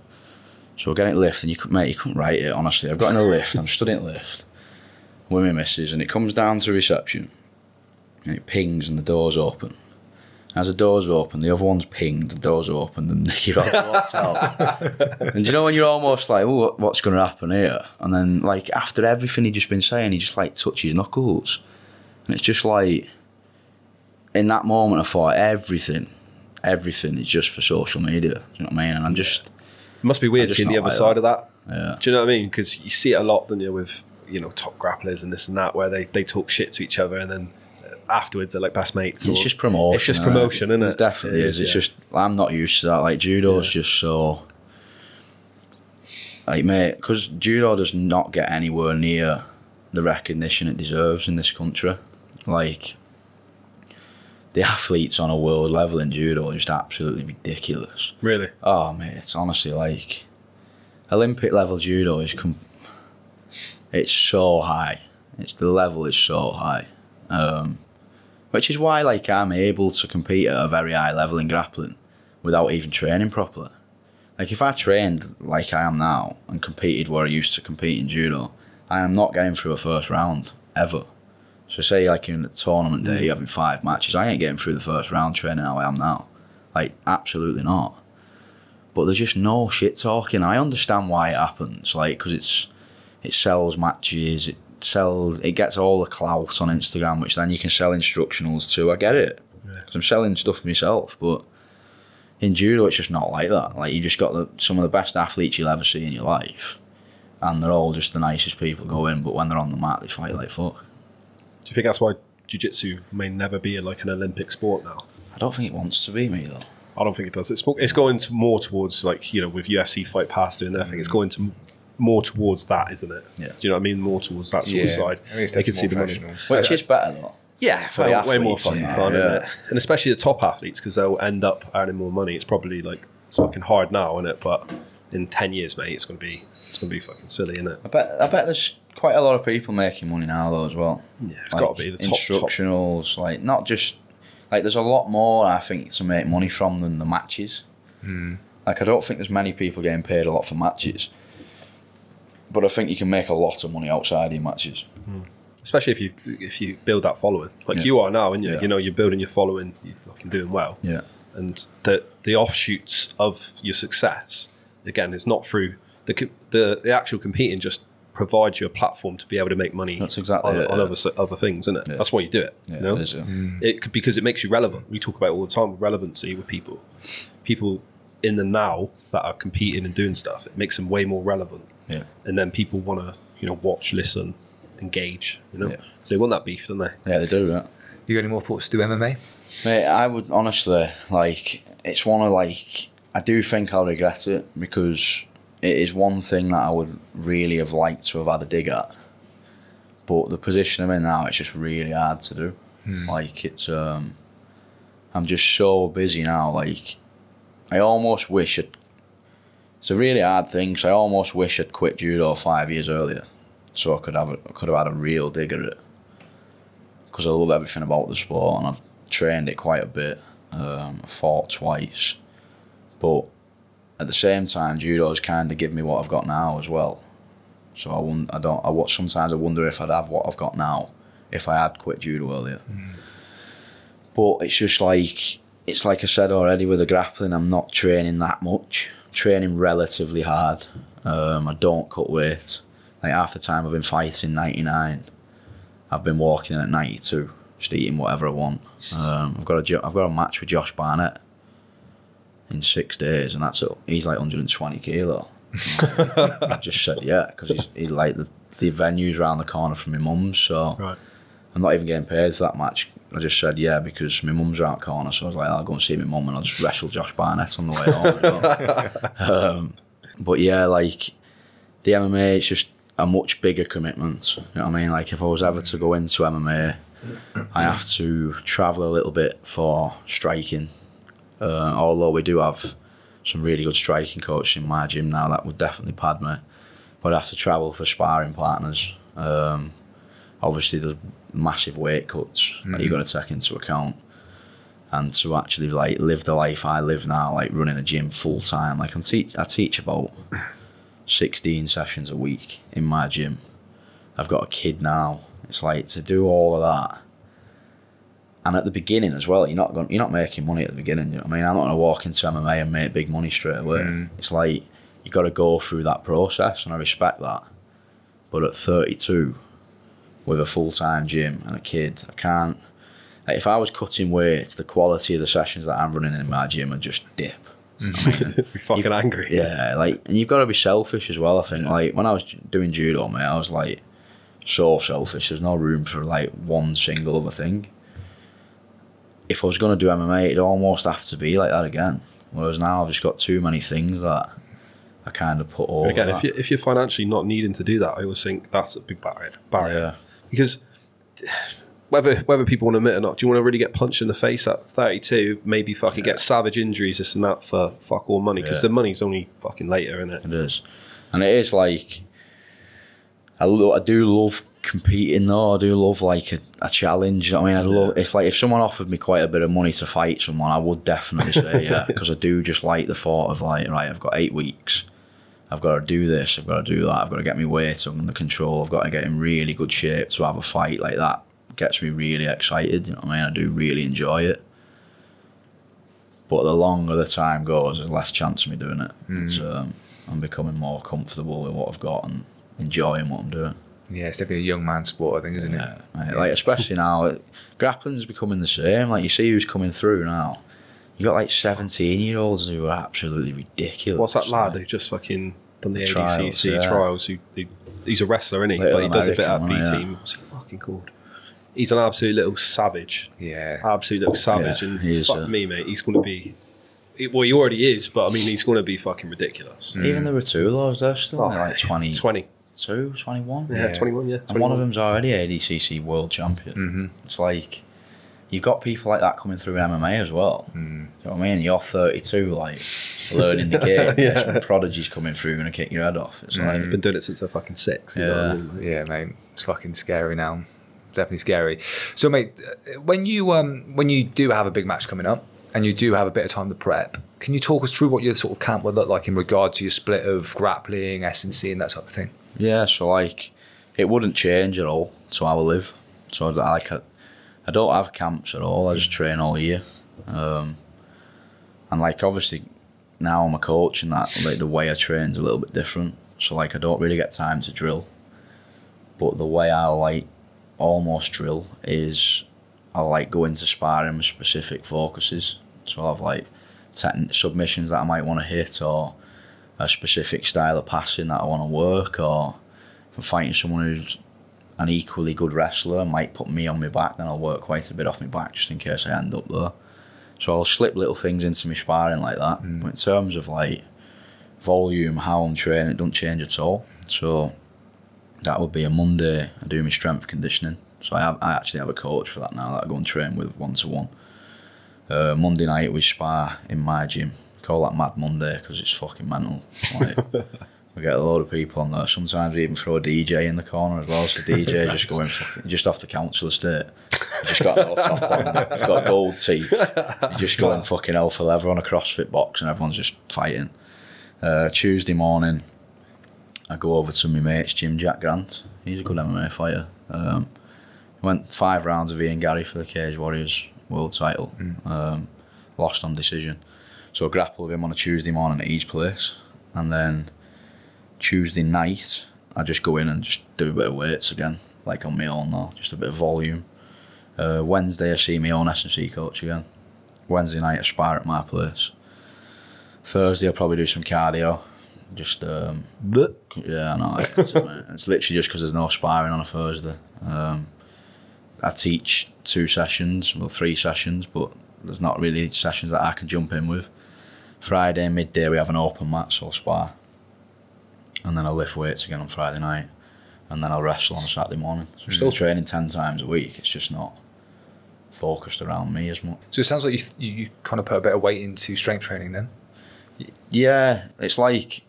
So we're getting it lift, and mate, you couldn't write it. Honestly, I've got in a lift. I'm stood in a lift with my missus, and it comes down to reception. and it pings and the door's open. As the door's open, the other one's pinged, the door's open, and Nicky Rod's walked out. And you know when you're almost like, oh, what's going to happen here? And then, like, after everything he'd just been saying, he just, like, touched his knuckles. And it's just like, in that moment, I thought, everything is just for social media. Do you know what I mean? And I'm just... It must be weird seeing the other side of that. Yeah. Do you know what I mean? Because you see it a lot, don't you, with, you know, top grapplers and this and that, where they talk shit to each other and then... afterwards they're like best mates. It's just promotion. It's just promotion, isn't it? It definitely is. It's just, I'm not used to that. Like, judo's just so, like, mate, because judo does not get anywhere near the recognition it deserves in this country. Like, the athletes on a world level in judo are just absolutely ridiculous. Really? Oh, mate, it's honestly like, Olympic level judo is, it's so high. It's, the level is so high. Which is why, like, I'm able to compete at a very high level in grappling without even training properly. Like, if I trained like I am now and competed where I used to compete in judo, I am not getting through a first round, ever. So say, like, in the tournament day, having 5 matches, I ain't getting through the first round training how I am now. Like, absolutely not. But there's just no shit-talking. I understand why it happens, like, because it sells matches, it gets all the clout on Instagram, which then you can sell instructionals to. I get it, because I'm selling stuff myself. But in judo, it's just not like that. Like, you just got some of the best athletes you'll ever see in your life, and they're all just the nicest people going. But when they're on the mat, they fight like fuck. Do you think that's why jiu-jitsu may never be like an Olympic sport now? I don't think it wants to be, me though. I don't think it does. It's going more towards, like, you know, with UFC Fight Pass doing their thing. It's going to more towards that, isn't it? Yeah. Do you know what I mean? More towards that sort of side. I mean, they can see the money. Which is better, though. Yeah, for the athletes, way more fucking fun, isn't it? And especially the top athletes, because they'll end up earning more money. It's probably, like, it's fucking hard now, isn't it? But in 10 years, mate, it's gonna be fucking silly, isn't it? I bet there's quite a lot of people making money now, though, as well. Yeah, it's like, gotta be the top instructionals, like, not just, like, there's a lot more, I think, to make money from than the matches. Like, I don't think there's many people getting paid a lot for matches. But I think you can make a lot of money outside your matches, especially if you build that following, like you are now, aren't you? You know, you're building your following, you're fucking doing well, and the offshoots of your success, again, it's not through the actual competing, just provides you a platform to be able to make money. That's exactly on other things, isn't it? That's why you do it. You know? It because it makes you relevant. We talk about it all the time, relevancy with people in the now that are competing and doing stuff. It makes them way more relevant. Yeah. And then people want to, you know, watch, listen, engage, you know. Yeah. So they want that beef, don't they? Yeah, they do that. You got any more thoughts to do MMA? Mate, I would honestly, like, it's one of, like, I do think I'll regret it, because it is one thing that I would really have liked to have had a dig at. But the position I'm in now, it's just really hard to do. Like, it's, I'm just so busy now, like, I almost wish I'd... It's a really hard thing, because I almost wish I'd quit judo 5 years earlier, so I could have had a real dig at it, because I love everything about the sport and I've trained it quite a bit. I fought twice, but at the same time, judo's kind of given me what I've got now as well. So sometimes I wonder if I'd have what I've got now if I had quit judo earlier. But it's just like, it's like I said already with the grappling, I'm not training that much. I'm training relatively hard. I don't cut weight. Like, half the time I've been fighting 99. I've been walking in at 92, just eating whatever I want. I've got a match with Josh Barnett in 6 days, and that's it. He's like 120 kilo. I've just said yeah, because he's like the venue's round the corner from my mum's, so I'm not even getting paid for that match. I just said yeah because my mum's around the corner, so I was like, I'll go and see my mum and I'll just wrestle Josh Barnett on the way home. But yeah, like, the MMA, it's just a much bigger commitment. You know what I mean? Like, if I was ever to go into MMA, I have to travel a little bit for striking. Although we do have some really good striking coaches in my gym now that would definitely pad me. But I have to travel for sparring partners. Obviously, there's massive weight cuts that you've got to take into account, and to actually, like, live the life I live now, like running a gym full time. Like, I teach about 16 sessions a week in my gym. I've got a kid now. It's like, to do all of that And at the beginning as well, you're not making money at the beginning. You know what I mean? I'm not going to walk into MMA and make big money straight away. Mm. It's like you've got to go through that process, and I respect that. But at 32, with a full-time gym and a kid, I can't. Like, if I was cutting weights, the quality of the sessions that I'm running in my gym would just dip. I mean, be fucking angry. Yeah, like, and you've got to be selfish as well, I think. Yeah. Like, when I was doing judo, mate, I was like so selfish. There's no room for like one single other thing. If I was going to do MMA, it'd almost have to be like that again. Whereas now I've just got too many things that I kind of put over. Again, if you're financially not needing to do that, I always think that's a big barrier. Yeah. Because whether people want to admit or not, do you want to really get punched in the face at 32, maybe fucking get savage injuries, this and that, for fuck all money? Because the money's only fucking later, isn't it? It is. And it is like, I do love competing though. I do love like a challenge. I mean, I love, it's like if someone offered me quite a bit of money to fight someone, I would definitely say yeah, because I do just like the thought of like, right, I've got 8 weeks, I've got to do this, I've got to do that, I've got to get my weight under control, I've got to get in really good shape to have a fight. Like, that gets me really excited, you know what I mean? I do really enjoy it. But the longer the time goes, there's less chance of me doing it. It's, I'm becoming more comfortable with what I've got and enjoying what I'm doing. Yeah, it's definitely a young man sport, I think, isn't it? Mate, like, especially now, grappling's becoming the same. Like, you see who's coming through now. You got like 17-year-olds who are absolutely ridiculous. What's that lad who just fucking done the ADCC trials? He's a wrestler, isn't he? But he does a bit at B team. What's he fucking called? He's an absolute little savage. Yeah, absolute little savage. Yeah, and fuck me, mate, he's going to be. Well, he already is, but I mean, he's going to be fucking ridiculous. Even there were two of those. They're still like 20. 21? Yeah, 21, yeah. 21. And one of them's already ADCC world champion. It's like, you've got people like that coming through in MMA as well. Do you know what I mean? You're 32, like, learning the game. Some prodigies coming through going to kick your head off. It's like, I've been doing it since I fucking 6. You know what I mean, mate? Yeah, mate. It's fucking scary now. Definitely scary. So, mate, when you do have a big match coming up, and you do have a bit of time to prep, can you talk us through what your sort of camp would look like in regard to your split of grappling, S&C, and that type of thing? Yeah, so like, it wouldn't change at all to how I live. So like, I don't have camps at all. I just train all year. And like, obviously now I'm a coach and that, like, the way I train's a little bit different. So like, I don't really get time to drill. But the way I like almost drill is I like go into sparring with specific focuses. So I'll have like submissions that I might want to hit, or a specific style of passing that I want to work, or if I'm fighting someone who's an equally good wrestler, might put me on my back, then I'll work quite a bit off my back just in case I end up there. So I'll slip little things into my sparring like that. But in terms of like volume, how I'm training, it doesn't change at all. So that would be a Monday, I do my strength conditioning. So I actually have a coach for that now that I go and train with one-to-one. Monday night we spar in my gym. Call that Mad Monday because it's fucking mental. Like, we get a load of people on there. Sometimes we even throw a DJ in the corner as well. So the DJ just going just off the council estate. He's just got a little top on. He's got gold teeth. He's just going fucking hell for leather on a CrossFit box, and everyone's just fighting. Tuesday morning, I go over to my mate's gym, Jack Grant. He's a good MMA fighter. Went 5 rounds of Ian Gary for the Cage Warriors world title. Lost on decision. So I grapple with him on a Tuesday morning at his place, and then Tuesday night I just go in and just do a bit of weights again, like on my own now, just a bit of volume. Wednesday I see my own S&C coach again. Wednesday night I spar at my place. Thursday I'll probably do some cardio. Just yeah, no, it's literally just because there's no sparring on a Thursday. I teach 2 sessions, well 3 sessions, but there's not really sessions that I can jump in with. Friday, midday, we have an open mat, so I'll spar. And then I'll lift weights again on Friday night. And then I'll wrestle on Saturday morning. So I'm still training 10 times a week. It's just not focused around me as much. So it sounds like you kind of put a bit of weight into strength training then? Yeah, it's like...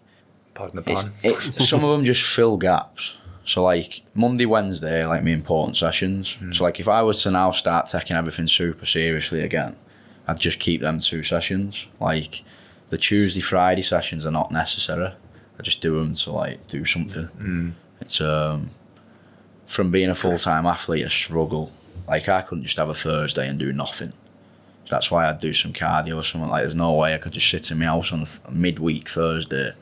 Pardon the pun. Some of them just fill gaps. So like Monday, Wednesday, like my important sessions. So like if I was to now start taking everything super seriously again, I'd just keep them 2 sessions. Like the Tuesday, Friday sessions are not necessary. I just do them to like do something. It's from being a full-time athlete, I struggle Like, I couldn't just have a Thursday and do nothing. So that's why I'd do some cardio or something. Like, there's no way I could just sit in my house on a midweek Thursday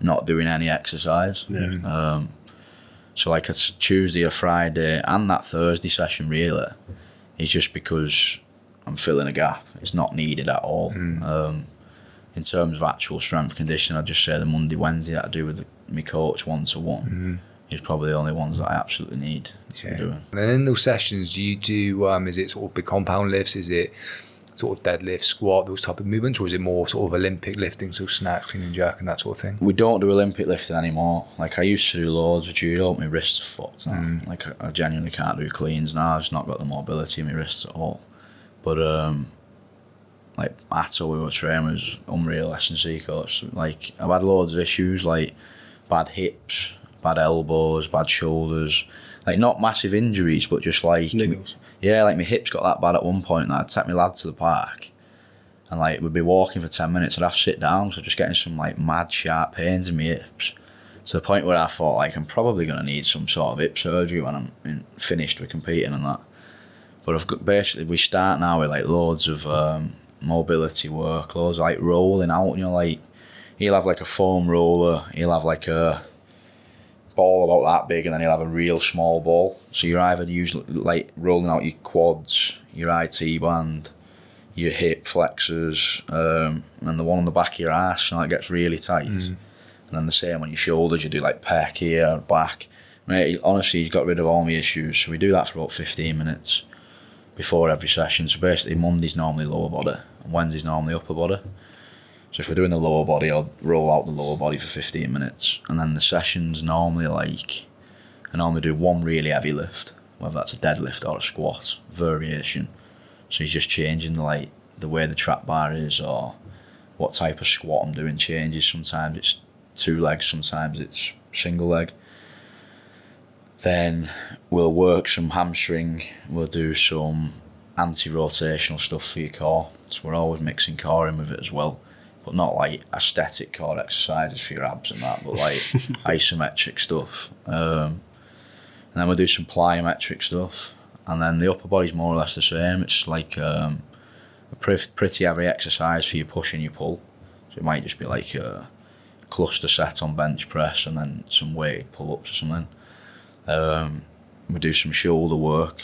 not doing any exercise. Yeah. So, like, a Tuesday or Friday and that Thursday session, really, is just because I'm filling a gap. It's not needed at all. Mm. In terms of actual strength conditioning, I'd just say the Monday, Wednesday that I do with my coach one-to-one. Mm. Is probably the only ones that I absolutely need to be doing. And then in those sessions, do you do, is it sort of big compound lifts? Is it sort of deadlift, squat, those type of movements? Or is it more sort of Olympic lifting, so snatch, clean and jerk and that sort of thing? We don't do Olympic lifting anymore. Like, I used to do loads of judo, my wrists are fucked now. Mm. Like, I genuinely can't do cleans now. I've just not got the mobility in my wrists at all. But, like, Attila, we were trainers, unreal SNC coach. Like, I've had loads of issues, like bad hips, bad elbows, bad shoulders, like not massive injuries, but just like, yeah, like my hips got that bad at one point that I'd take my lad to the park and like we'd be walking for 10 minutes and I'd have to sit down, so just getting some like mad sharp pains in my hips to the point where I thought like I'm probably going to need some sort of hip surgery when I'm finished with competing and that. But I've got, basically we start now with like loads of mobility work, loads of like rolling out, you know, like he'll have like a foam roller, he'll have like a ball about that big and then he'll have a real small ball, so you're either usually like rolling out your quads, your IT band, your hip flexors, and the one on the back of your ass, and that gets really tight. Mm. And then the same on your shoulders, you do like pec here, back. Mate, honestly, he's got rid of all my issues. So we do that for about 15 minutes before every session. So basically Monday's normally lower body and Wednesday's normally upper body. So if we're doing the lower body, I'll roll out the lower body for 15 minutes. And then the session's normally like, I normally do one really heavy lift, whether that's a deadlift or a squat, variation. So he's just changing the, like, the way the trap bar is or what type of squat I'm doing changes. Sometimes it's two legs, sometimes it's single leg. Then we'll work some hamstring, we'll do some anti-rotational stuff for your core. So we're always mixing core in with it as well. But not like aesthetic core exercises for your abs and that, but like isometric stuff. And then we'll do some plyometric stuff. And then the upper body's more or less the same. It's like a pretty heavy exercise for your push and your pull. So it might just be like a cluster set on bench press and then some weighted pull-ups or something. We do some shoulder work.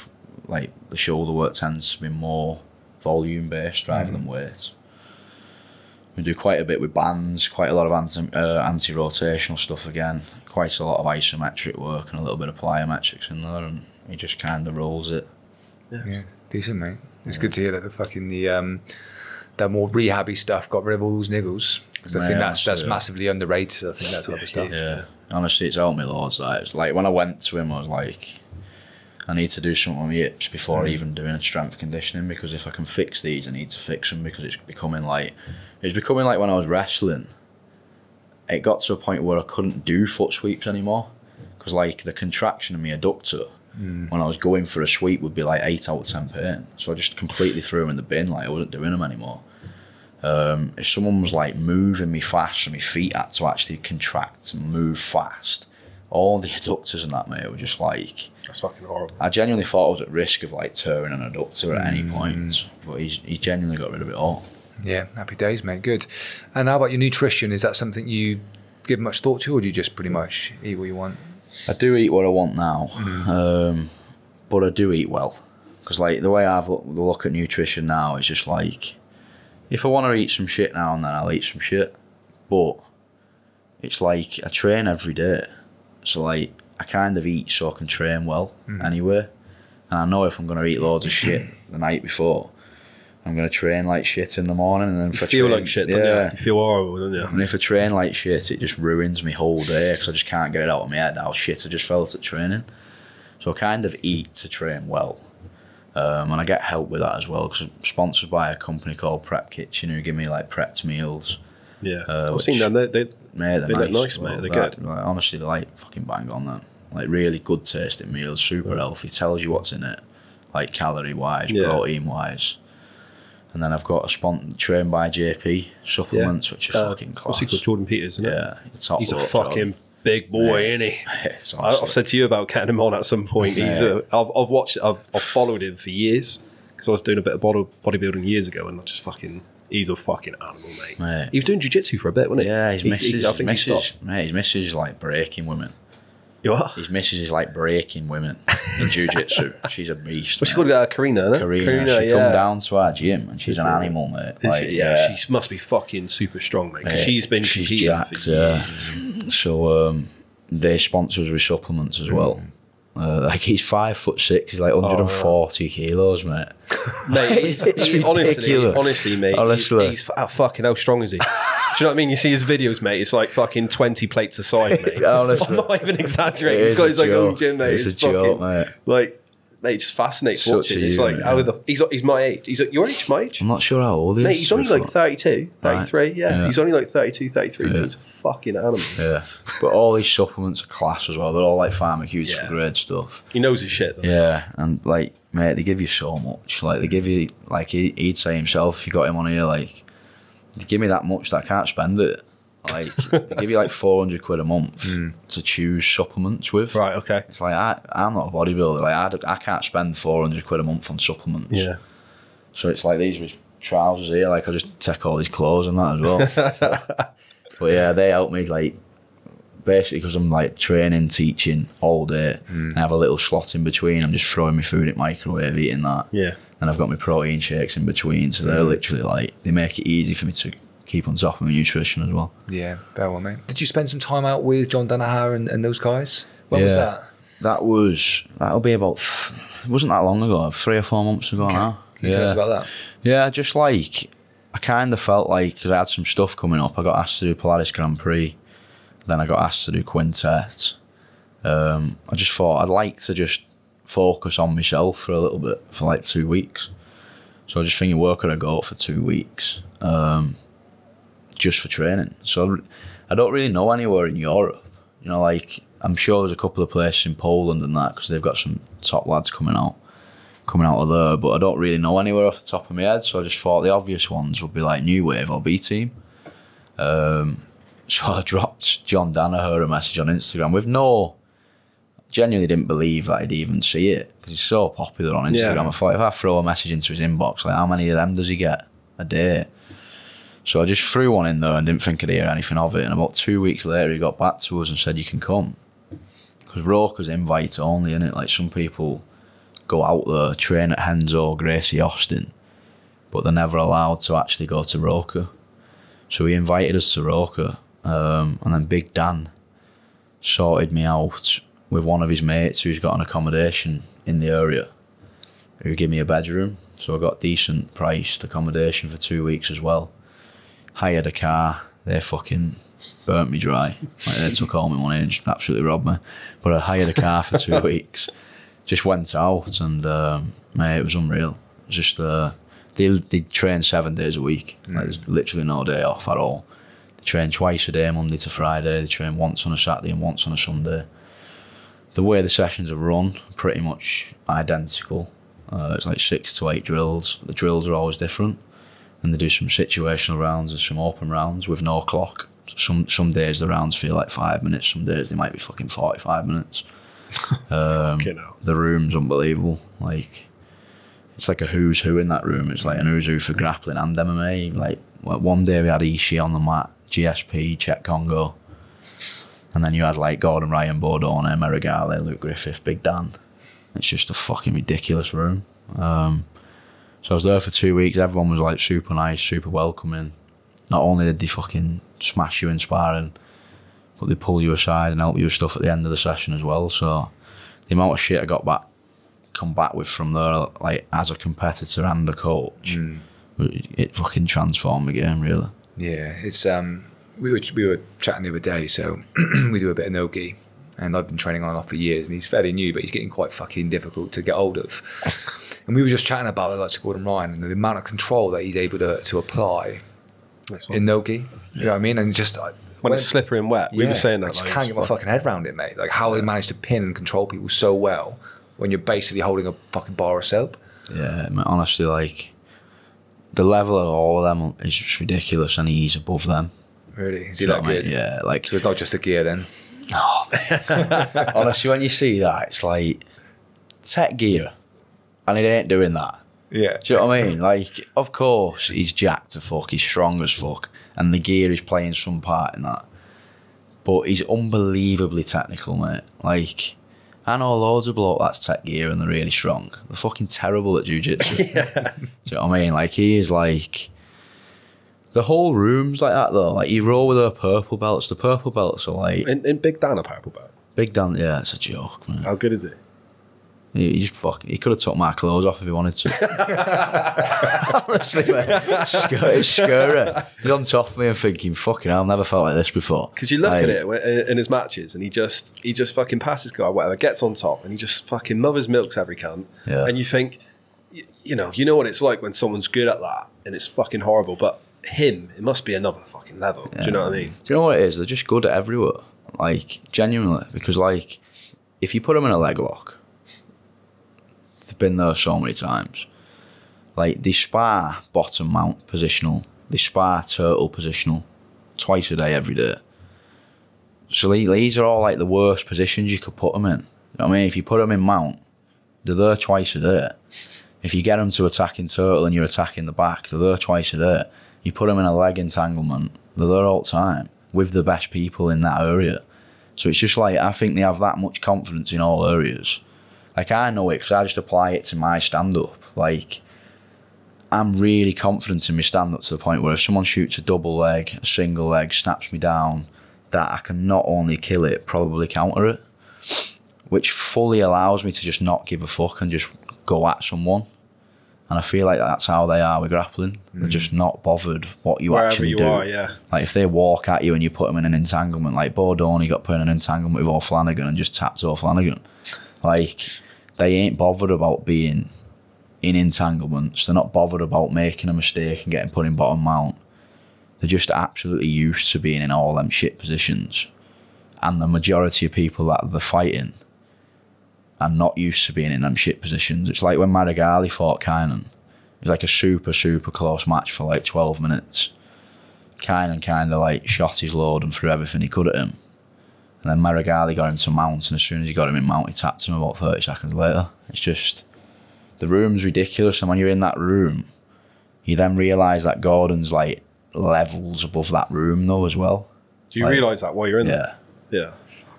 Like the shoulder work tends to be more volume-based rather than weight. We do quite a bit with bands, quite a lot of anti-rotational stuff again, quite a lot of isometric work and a little bit of plyometrics in there, and he just kind of rolls it. Yeah, yeah, decent, mate. It's good to hear that the more rehabby stuff got rid of all those niggles, because I think that's massively underrated. I think that type of stuff. Yeah, honestly, it's helped me loads. That like when I went to him, I was like, I need to do something on the hips before even doing a strength conditioning, because if I can fix these, I need to fix them, because it's becoming like. It was becoming like when I was wrestling, it got to a point where I couldn't do foot sweeps anymore, because like the contraction of my adductor when I was going for a sweep would be like 8 out of 10 pain. So I just completely threw them in the bin, like I wasn't doing them anymore. If someone was like moving me fast, so my feet had to actually contract and move fast, all the adductors and that, mate, were just like... That's fucking horrible. I genuinely thought I was at risk of like tearing an adductor at any point, but he genuinely got rid of it all. Yeah, happy days, mate. Good. And how about your nutrition? Is that something you give much thought to, or do you just pretty much eat what you want? I do eat what I want now, but I do eat well, because like the way I've look at nutrition now is just like, if I want to eat some shit now and then, I'll eat some shit. But it's like I train every day, so like I kind of eat so I can train well anyway. And I know if I'm going to eat loads of shit the night before, I'm going to train like shit in the morning, and then if I feel like shit, yeah, you feel horrible, don't you? And if I train like shit, it just ruins my whole day, because I just can't get it out of my head how shit I just felt at training. So I kind of eat to train well, and I get help with that as well, because I'm sponsored by a company called Prep Kitchen, who give me like prepped meals. Yeah, I've seen them. They look nice, mate. They're good. Like, honestly, they're like fucking bang on them. Like really good tasting meals, super healthy. Tells you what's in it, like calorie wise, protein wise. And then I've got a sponsor, Trained by JP supplements, which are fucking class. What's he called? Jordan Peters, isn't it? Yeah, he's a fucking big boy, isn't he? I've said to you about getting him on at some point. He's I've followed him for years because I was doing a bit of bodybuilding years ago, and I just fucking. He's a fucking animal, mate. He was doing jiu-jitsu for a bit, wasn't he? Yeah, his missus is like breaking women. You what? His missus is like breaking women in jiu-jitsu. She's a beast. What's she called? Karina, isn't it? Karina, she come down to our gym and she's an animal, mate. Like, yeah, she must be fucking super strong, mate. Because she's been competing for years. So they sponsor us with supplements as well. Like he's 5'6", he's like 140 kilos, mate. Mate, it's honestly, mate. Honestly, he's fucking how strong is he? Do you know what I mean? You see his videos, mate. It's like fucking 20 plates aside, mate. Honestly, I'm not even exaggerating. He's got his like own gym, mate. It's a fucking joke, mate. Like, mate, it just fascinates watching. It's like how the he's my age. He's like, your age, my age. I'm not sure how old he is. Mate, he's only like 32, 33. Right. Yeah, he's only like 32, 33. He's a fucking animal. Yeah, but all these supplements are class as well. They're all like pharmaceutical grade stuff. He knows his shit, though. Yeah, and like, mate, they give you so much. Like they give you, like he'd say himself, if you got him on here, like, they give me that much that I can't spend it. Like they give you like 400 quid a month to choose supplements with. Right, okay. It's like I'm not a bodybuilder. Like I can't spend 400 quid a month on supplements. Yeah. So it's like these trousers here. Like I just take all these clothes and that as well. But yeah, they help me like basically because I'm like training, teaching all day, and I have a little slot in between. I'm just throwing my food at microwave, eating that. Yeah. And I've got my protein shakes in between, so they're literally like they make it easy for me to keep on top of my nutrition as well. Yeah, very well, mate. Did you spend some time out with John Danaher and those guys? When was that? That'll be about, it wasn't that long ago, 3 or 4 months ago now. Can you tell us about that? Yeah, just like, I kind of felt like, because I had some stuff coming up, I got asked to do Polaris Grand Prix, then I got asked to do Quintet. I just thought I'd like to just focus on myself for a little bit, for like 2 weeks. So I just thinking, where could I go for 2 weeks? Just for training. So I don't really know anywhere in Europe. You know, like I'm sure there's a couple of places in Poland and that because they've got some top lads coming out of there, but I don't really know anywhere off the top of my head. So I just thought the obvious ones would be like New Wave or B Team. So I dropped John Danaher a message on Instagram with genuinely didn't believe that I'd even see it because he's so popular on Instagram. Yeah. I thought if I throw a message into his inbox, like how many of them does he get a day? So I just threw one in there and didn't think I'd hear anything of it. And about 2 weeks later, he got back to us and said, you can come. Because Roka's invite only, innit? Like some people go out there, train at Henzo, Gracie, Austin, but they're never allowed to actually go to Roka. So he invited us to Roka. And then Big Dan sorted me out with one of his mates who's got an accommodation in the area who gave me a bedroom. So I got decent priced accommodation for 2 weeks as well. Hired a car, they fucking burnt me dry. Like they took all my money and just absolutely robbed me. But I hired a car for 2 weeks. Just went out and, mate, it was unreal. It was just, they train 7 days a week. Like there's literally no day off at all. They train twice a day, Monday to Friday. They train once on a Saturday and once on a Sunday. The way the sessions are run, pretty much identical. It's like 6 to 8 drills. The drills are always different. And they do some situational rounds and some open rounds with no clock. Some days the rounds feel like 5 minutes. Some days they might be fucking 45 minutes. The room's unbelievable. Like it's like a who's who in that room. It's like an who's who for grappling and MMA. Like one day we had Ishii on the mat, GSP, Czech Congo, and then you had like Gordon Ryan, Bordone, Merigale, Luke Griffith, Big Dan. It's just a fucking ridiculous room. So I was there for 2 weeks. Everyone was like super nice, super welcoming. Not only did they fucking smash you in sparring, but they pull you aside and help you with stuff at the end of the session as well. So the amount of shit I got back, come back with from there, like as a competitor and a coach, it fucking transformed the game really. Yeah, it's we were chatting the other day, so we do a bit of no-gi. And I've been training on and off for years, and he's fairly new, but he's getting quite fucking difficult to get hold of. And we were just chatting about the likes of Gordon Ryan and the amount of control that he's able to apply in no-gi. You know what I mean? And just when it's slippery and wet, we were saying that. I just can't get my fucking head around it, mate. Like how they manage to pin and control people so well when you're basically holding a fucking bar of soap. Yeah, man, honestly, like the level of all of them is just ridiculous, and he's above them. Really? Is he that good? Yeah, like so it's not just the gear then. No, man. Honestly, when you see that, it's like tech gear, and it ain't doing that. Yeah. Do you know what I mean? Like, of course, he's jacked to fuck. He's strong as fuck, and the gear is playing some part in that. But he's unbelievably technical, mate. Like, I know loads of bloke that's tech gear and they're really strong. They're fucking terrible at jiu-jitsu. Yeah. Do you know what I mean? Like, he is like... The whole room's like that, though. Like, you roll with her purple belts. The purple belts are like... In Big Dan, a purple belt? Big Dan, yeah, it's a joke, man. How good is it? He just fucking... He could have took my clothes off if he wanted to. Honestly, man. Scurry. He's on top of me and thinking, fucking hell, I've never felt like this before. Because you look like, at it in his matches and he just fucking passes guard, whatever, gets on top and he just fucking mother's milks every cunt. Yeah. And you think, you know what it's like when someone's good at that and it's fucking horrible. But him, it must be another fucking level. Yeah. Do you know what I mean? Do you know what it is? They're just good at everywhere. Like, genuinely. Because, like, if you put them in a leg lock, been there so many times. Like, they spar bottom mount positional, they spar turtle positional twice a day, every day. So these are all like the worst positions you could put them in. You know what I mean? If you put them in mount, they're there twice a day. If you get them to attacking turtle and you're attacking the back, they're there twice a day. You put them in a leg entanglement, they're there all the time with the best people in that area. So it's just like, I think they have that much confidence in all areas. Like, I know it because I just apply it to my stand-up. Like, I'm really confident in my stand-up to the point where if someone shoots a double leg, a single leg, snaps me down, that I can not only kill it, probably counter it, which fully allows me to just not give a fuck and just go at someone. And I feel like that's how they are with grappling. They're just not bothered what you Wherever you do. Yeah. Like, if they walk at you and you put them in an entanglement, like Bordoni got put in an entanglement with O'Flanagan and just tapped O'Flanagan. Like... They ain't bothered about being in entanglements. They're not bothered about making a mistake and getting put in bottom mount. They're just absolutely used to being in all them shit positions. And the majority of people that they're fighting are not used to being in them shit positions. It's like when Merigale fought Kynan. It was like a super, super close match for like 12 minutes. Kynan kind of like shot his load and threw everything he could at him. And then Merigale got him to mount, and as soon as he got him in mount, he tapped him about 30 seconds later. It's just, the room's ridiculous, and when you're in that room, you then realise that Gordon's, like, levels above that room, though, as well. Do you like, realise that while you're in there? Yeah. Yeah.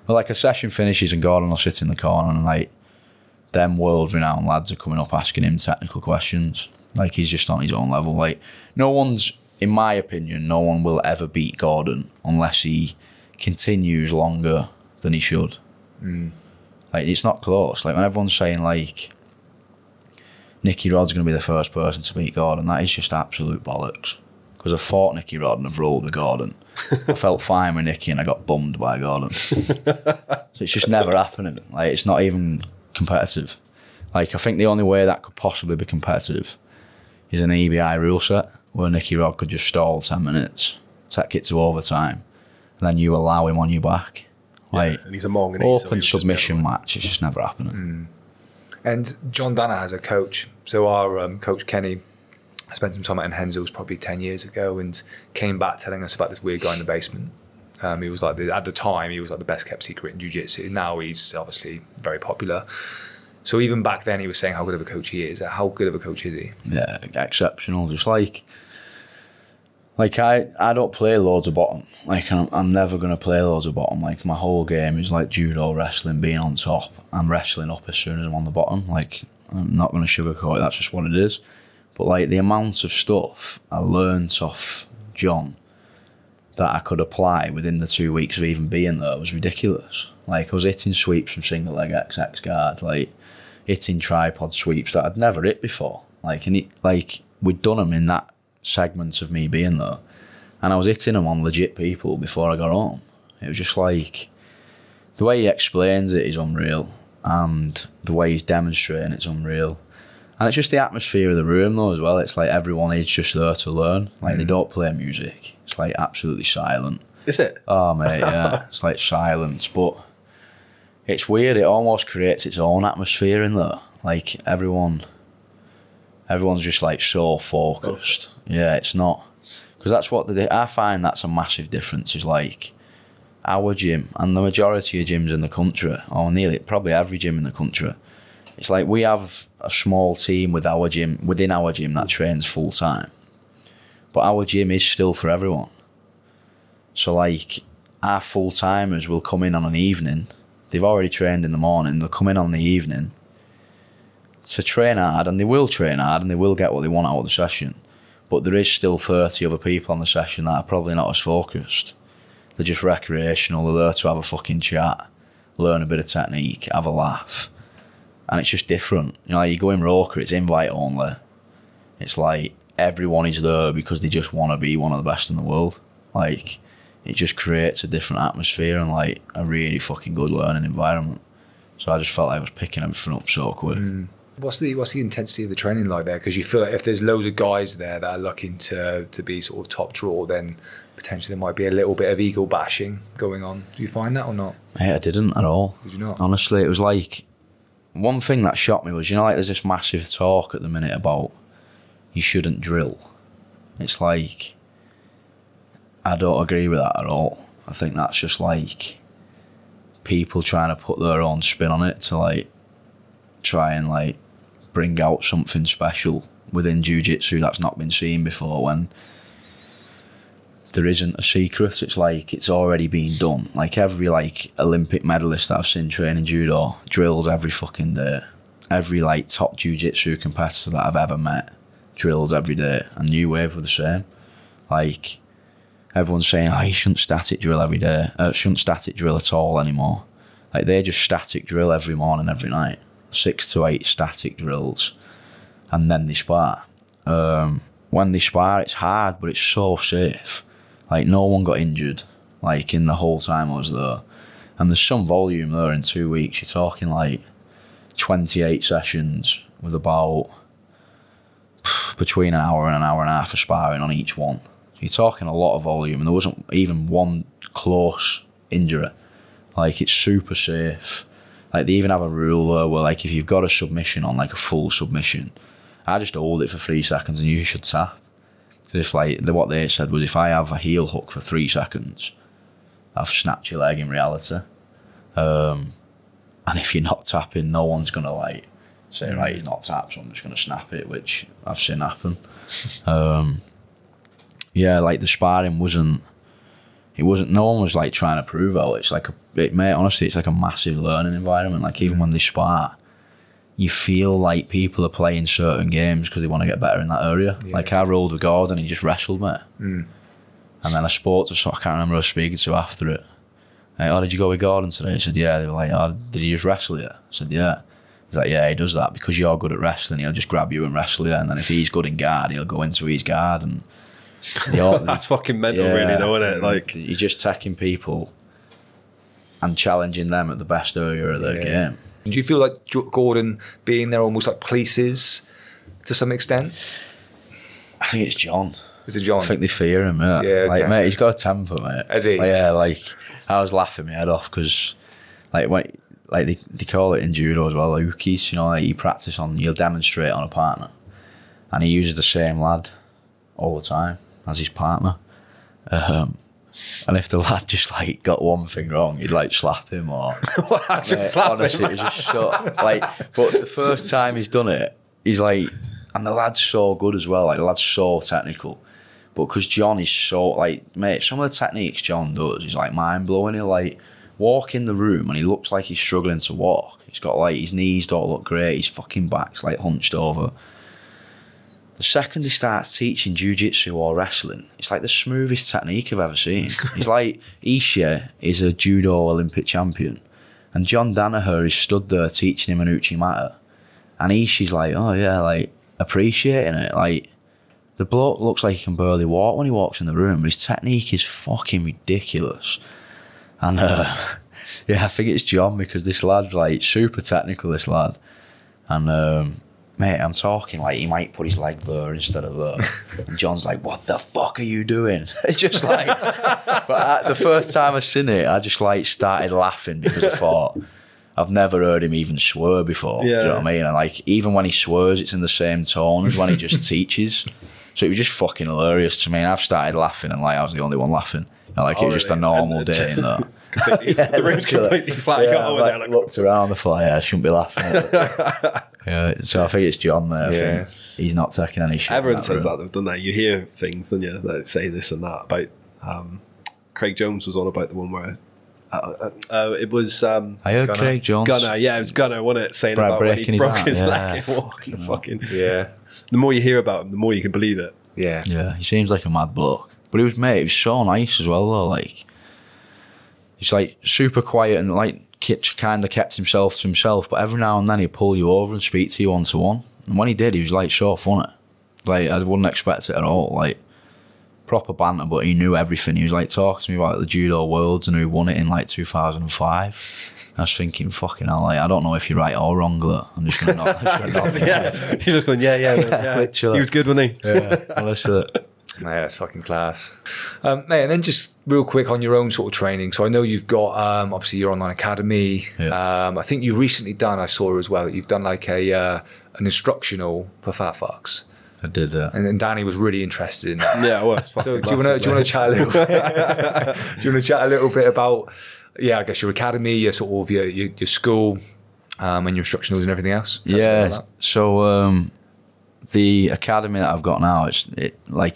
But, like, a session finishes, and Gordon will sit in the corner, and, like, them world-renowned lads are coming up asking him technical questions. Like, he's just on his own level. Like, no one's, in my opinion, no one will ever beat Gordon unless he... continues longer than he should. Like, it's not close. Like, when everyone's saying, like, Nicky Rod's going to be the first person to beat Gordon, that is just absolute bollocks. Because I fought Nicky Rod and I've rolled with Gordon. I felt fine with Nicky and I got bummed by Gordon. So it's just never happening. Like, it's not even competitive. Like, I think the only way that could possibly be competitive is an EBI rule set where Nicky Rod could just stall 10 minutes, take it to overtime, and then you allow him on your back. Like, yeah, and he's a Hmong, open submission match, it's just never happening. And John Danaher has a coach. So our coach Kenny spent some time at Hensels probably 10 years ago and came back telling us about this weird guy in the basement. He was like, at the time, he was like the best kept secret in jiu-jitsu. Now he's obviously very popular. So even back then he was saying how good of a coach he is. How good of a coach is he? Yeah, exceptional. Just like I don't play loads of bottom. Like, I'm never going to play loads of bottom. Like, my whole game is like judo, wrestling, being on top. I'm wrestling up as soon as I'm on the bottom. Like, I'm not going to sugarcoat it. That's just what it is. But, like, the amount of stuff I learnt off John that I could apply within the 2 weeks of even being there was ridiculous. Like, I was hitting sweeps from single leg XX guard, like, hitting tripod sweeps that I'd never hit before. Like, and it, like, we'd done them in that segments of me being there, and I was hitting them on legit people before I got home. It was just like, the way he explains it is unreal, and the way he's demonstrating it's unreal, and it's just the atmosphere of the room though as well. It's like everyone is just there to learn. Like, they don't play music. It's like absolutely silent. Is it? Oh mate, yeah. It's like silence, but it's weird. It almost creates its own atmosphere in there. Like, everyone's just like so focused. Yeah, it's not, because that's what I find that's a massive difference is, like, our gym and the majority of gyms in the country, or nearly probably every gym in the country, it's like we have a small team with our gym, within our gym, that trains full time. But our gym is still for everyone. So like our full timers will come in on an evening. They've already trained in the morning. They'll come in on the evening to train hard, and they will train hard and they will get what they want out of the session. But there is still 30 other people on the session that are probably not as focused. They're just recreational. They're there to have a fucking chat, learn a bit of technique, have a laugh. And it's just different. You know, like you go in Roka, it's invite only. It's like everyone is there because they just want to be one of the best in the world. Like, it just creates a different atmosphere and like a really fucking good learning environment. So I just felt like I was picking everything up so quick. Mm. What's the intensity of the training like there? Because you feel like if there's loads of guys there that are looking to be sort of top draw, then potentially there might be a little bit of ego bashing going on. Do you find that or not? Mate, I didn't at all. Did you not? Honestly, it was like, one thing that shocked me was, you know, like there's this massive talk at the minute about you shouldn't drill. It's like, I don't agree with that at all. I think that's just like people trying to put their own spin on it to like try and like bring out something special within jiu-jitsu that's not been seen before, when there isn't a secret. It's like it's already been done. Like every like Olympic medalist that I've seen training judo drills every fucking day. Every like top jiu-jitsu competitor that I've ever met drills every day, and New Wave were the same. Like everyone's saying, oh, you shouldn't static drill every day, shouldn't static drill at all anymore. Like they just static drill every morning, every night. 6 to 8 static drills, and then they spar. When they spar, it's hard, but it's so safe. Like no one got injured, like in the whole time I was there. And there's some volume there in 2 weeks. You're talking like 28 sessions with about between an hour and a half of sparring on each one. So you're talking a lot of volume, and there wasn't even one close injury. Like it's super safe. Like they even have a rule there where like if you've got a submission on, like a full submission, I just hold it for 3 seconds and you should tap. Because if like, what they said was if I have a heel hook for 3 seconds, I've snapped your leg in reality. And if you're not tapping, no one's going to like say, right, he's not tapped, so I'm just going to snap it, which I've seen happen. Yeah, like the sparring wasn't, no one was like trying to prove out. It's like, mate, honestly, it's like a massive learning environment. Like even when they spar, you feel like people are playing certain games because they want to get better in that area. Yeah. Like I rolled with Gordon, he just wrestled me. Mm. And then I spoke to, I can't remember who I was speaking to after it. Like, oh, did you go with Gordon today? I said, yeah. They were like, oh, did he just wrestle you? I said, yeah. He's like, yeah, he does that because you're good at wrestling. He'll just grab you and wrestle you. And then if he's good in guard, he'll go into his guard. And that's fucking mental, yeah, really, though, isn't it? Like you're just taking people and challenging them at the best area of their game. Do you feel like Gordon being there almost like polices to some extent? I think it's John. Is it John? I think they fear him, mate. Yeah, like, mate, he's got a temper, mate. Has he? Like, yeah, like, I was laughing my head off because, like they call it in judo as well, ukis, you know, like you practice on, you'll demonstrate on a partner. And he uses the same lad all the time as his partner. And if the lad just like got one thing wrong, he'd like slap him or slap him. Honestly, it was just so like. But the first time he's done it, he's like, and the lad's so good as well. Like the lad's so technical, but because John is so like, mate, some of the techniques John does is like mind blowing. He'll like walk in the room and he looks like he's struggling to walk. He's got like his knees don't look great. His fucking back's like hunched over. The second he starts teaching jiu-jitsu or wrestling, it's like the smoothest technique I've ever seen. It's like Ishii is a judo Olympic champion and John Danaher is stood there teaching him an uchimata. And Ishii's like, oh yeah, like appreciating it. Like the bloke looks like he can barely walk when he walks in the room, but his technique is fucking ridiculous. And yeah, I think it's John because this lad's like super technical, this lad. And mate, I'm talking like he might put his leg there instead of there. And John's like, what the fuck are you doing? It's just like, but the first time I seen it, I just like started laughing because I thought, I've never heard him even swear before. Yeah. Do you know what I mean? And like, even when he swears, it's in the same tone as when he just teaches. So it was just fucking hilarious to me. And I've started laughing and like, I was the only one laughing. Not like it's just a normal day. The room's completely flat. Yeah, I looked around the fly. Yeah, I shouldn't be laughing. Yeah, so I think it's John there. Yeah. He's not taking any shit. Everyone says that, though, don't they? You hear things, don't you? They say this and that about. Craig Jones was on about the one where it was. I heard Gunner. Craig Jones. Gunner, yeah, it was Gunner, wasn't it? Saying about when he broke his leg and walking. Fucking yeah. The more you hear about him, the more you can believe it. Yeah, yeah. He seems like a mad bloke, but he was mate. He was so nice as well, though. Like, he's like super quiet and like kind of kept himself to himself. But every now and then he'd pull you over and speak to you one to one. And when he did, he was like so funny. Like I wouldn't expect it at all. Like proper banter, but he knew everything. He was like talking to me about the judo worlds and who won it in like 2005. I was thinking, fucking hell, like, I don't know if you're right or wrong, look. I'm just going to not. Yeah, he's just going, yeah, yeah, yeah, yeah. Literally. He was good, wasn't he? Yeah, literally. Yeah, it's fucking class. Mate, and then just real quick on your own sort of training. So I know you've got, obviously, your online academy. Yeah. I think you've recently done, I saw as well, that you've done like a an instructional for Fat Fox. I did that. And then Danny was really interested in that. Yeah, I was. So do you want to chat a little bit? Do you want to chat a little bit about, yeah, I guess your academy, your sort of, your school and your instructionals and everything else? Yeah, like so the academy that I've got now, we've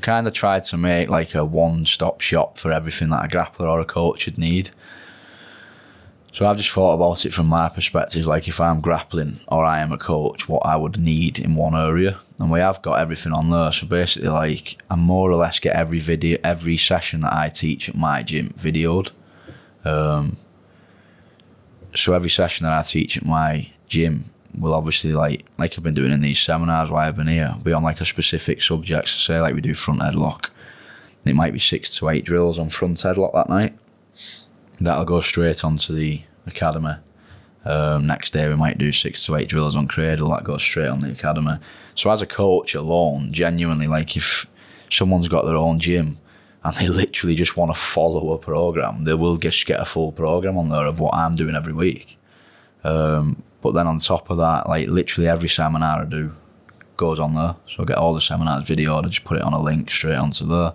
kind of tried to make like a one-stop shop for everything that a grappler or a coach would need. So I've just thought about it from my perspective, like if I'm grappling or I am a coach, what I would need in one area. And we have got everything on there. So basically like I more or less get every video, every session that I teach at my gym videoed. So every session that I teach at my gym will obviously like I've been doing in these seminars while I've been here, be on like a specific subject. So say like we do front headlock. It might be 6 to 8 drills on front headlock that night. That'll go straight onto the academy. Next day we might do 6 to 8 drills on cradle. That goes straight on the academy. So as a coach alone, genuinely, like if someone's got their own gym and they literally just want to follow a program, they will just get a full program on there of what I'm doing every week. But then on top of that, like literally every seminar I do goes on there. So I get all the seminars videoed. I just put it on a link straight onto there.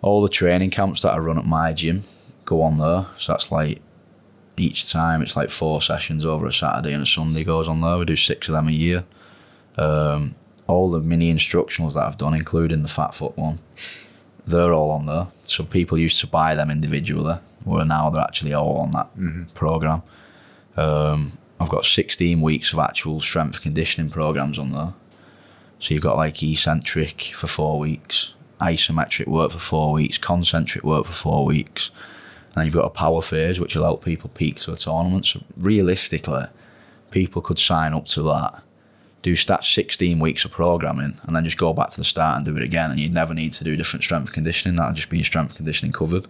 All the training camps that I run at my gym go on there. So that's like each time it's like 4 sessions over a Saturday and a Sunday goes on there. We do 6 of them a year. All the mini instructionals that I've done, including the Fat Foot one, they're all on there. So people used to buy them individually, where now they're actually all on that program. I've got 16 weeks of actual strength conditioning programs on there. So you've got like eccentric for 4 weeks, isometric work for 4 weeks, concentric work for 4 weeks. And you've got a power phase, which will help people peak to a tournament. So realistically, people could sign up to that, do start 16 weeks of programming, and then just go back to the start and do it again. And you'd never need to do different strength conditioning. That'll just be your strength conditioning covered.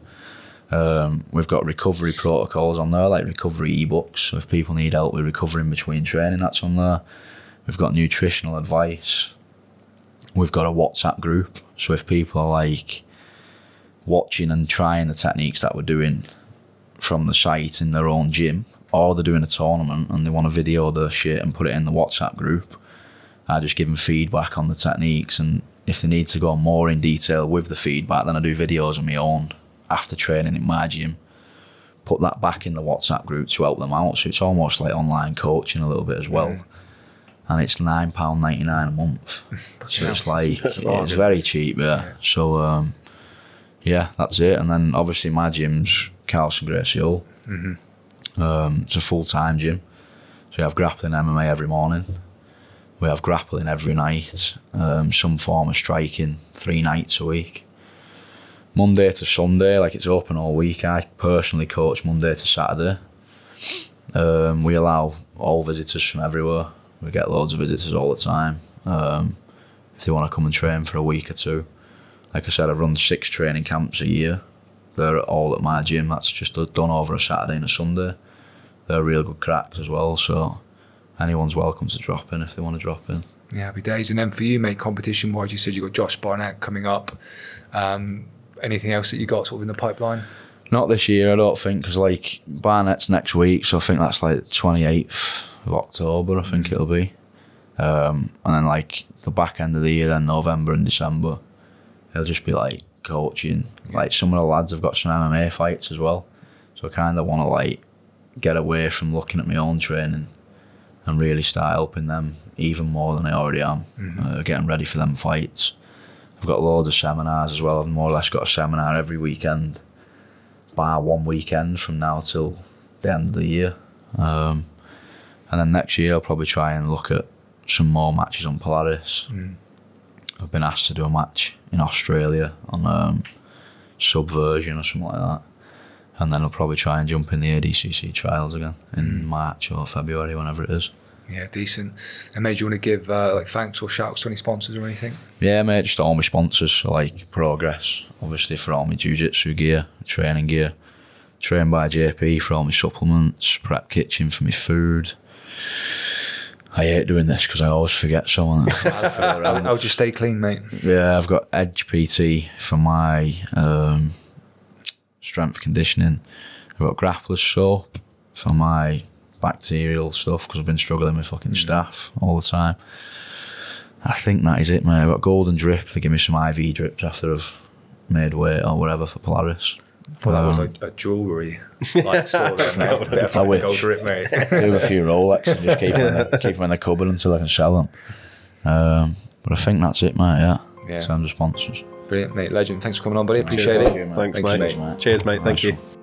We've got recovery protocols on there, like recovery ebooks. So if people need help with recovering between training, that's on there. We've got nutritional advice. We've got a WhatsApp group. So if people are like watching and trying the techniques that we're doing from the site in their own gym, or they're doing a tournament and they want to video their shit and put it in the WhatsApp group, I just give them feedback on the techniques. And if they need to go more in detail with the feedback, then I do videos on my own after training in my gym, put that back in the WhatsApp group to help them out. So it's almost like online coaching a little bit as well. Yeah. And it's £9.99 a month. So it's like, it's very cheap, yeah. So, yeah, that's it. And then obviously my gym's Carlson Gracie Hull. It's a full-time gym. So we have grappling MMA every morning. We have grappling every night. Some form of striking 3 nights a week. Monday to Sunday, like it's open all week. I personally coach Monday to Saturday. We allow all visitors from everywhere. We get loads of visitors all the time. If they want to come and train for a week or two. Like I said, I run 6 training camps a year. They're all at my gym. That's just done over a Saturday and a Sunday. They're real good cracks as well, so anyone's welcome to drop in if they want to drop in. Yeah, happy days. And then for you, mate, competition-wise, you said you've got Josh Barnett coming up. Anything else that you got sort of in the pipeline? Not this year, I don't think, because like Barnett's next week, so I think that's like 28th of October, I think it'll be. And then like the back end of the year, then November and December, they'll just be like coaching. Yeah. Like some of the lads have got some MMA fights as well. So I kind of want to like get away from looking at my own training and really start helping them even more than I already am. Mm-hmm. Getting ready for them fights. I've got loads of seminars as well. I've more or less got a seminar every weekend, bar one weekend from now till the end of the year. And then next year I'll probably try and look at some more matches on Polaris. Mm. I've been asked to do a match in Australia on Subversion or something like that. And then I'll probably try and jump in the ADCC trials again in March or February, whenever it is. Yeah, decent. And mate, do you want to give like thanks or shout outs to any sponsors or anything? Yeah, mate, just all my sponsors, so like Progress, obviously for all my jiu-jitsu gear, training gear. Trained by JP for all my supplements, Prep Kitchen for my food. I hate doing this because I always forget someone. I'll just stay clean, mate. Yeah, I've got Edge PT for my strength conditioning. I've got Grappler's soap for my bacterial stuff because I've been struggling with fucking staph all the time. I think that is it, mate. I've got Golden Drip. They give me some IV drips after I've made weight or whatever for Polaris. Well, that was like a jewellery like sort of I wish. Gold drip, mate. Do a few Rolex and just keep them in the cupboard until I can sell them. But I think that's it, mate, yeah. In terms of sponsors. Brilliant, mate. Legend. Thanks for coming on, buddy. Appreciate it. Cheers, mate. Thanks, mate. Cheers, mate. Thank you.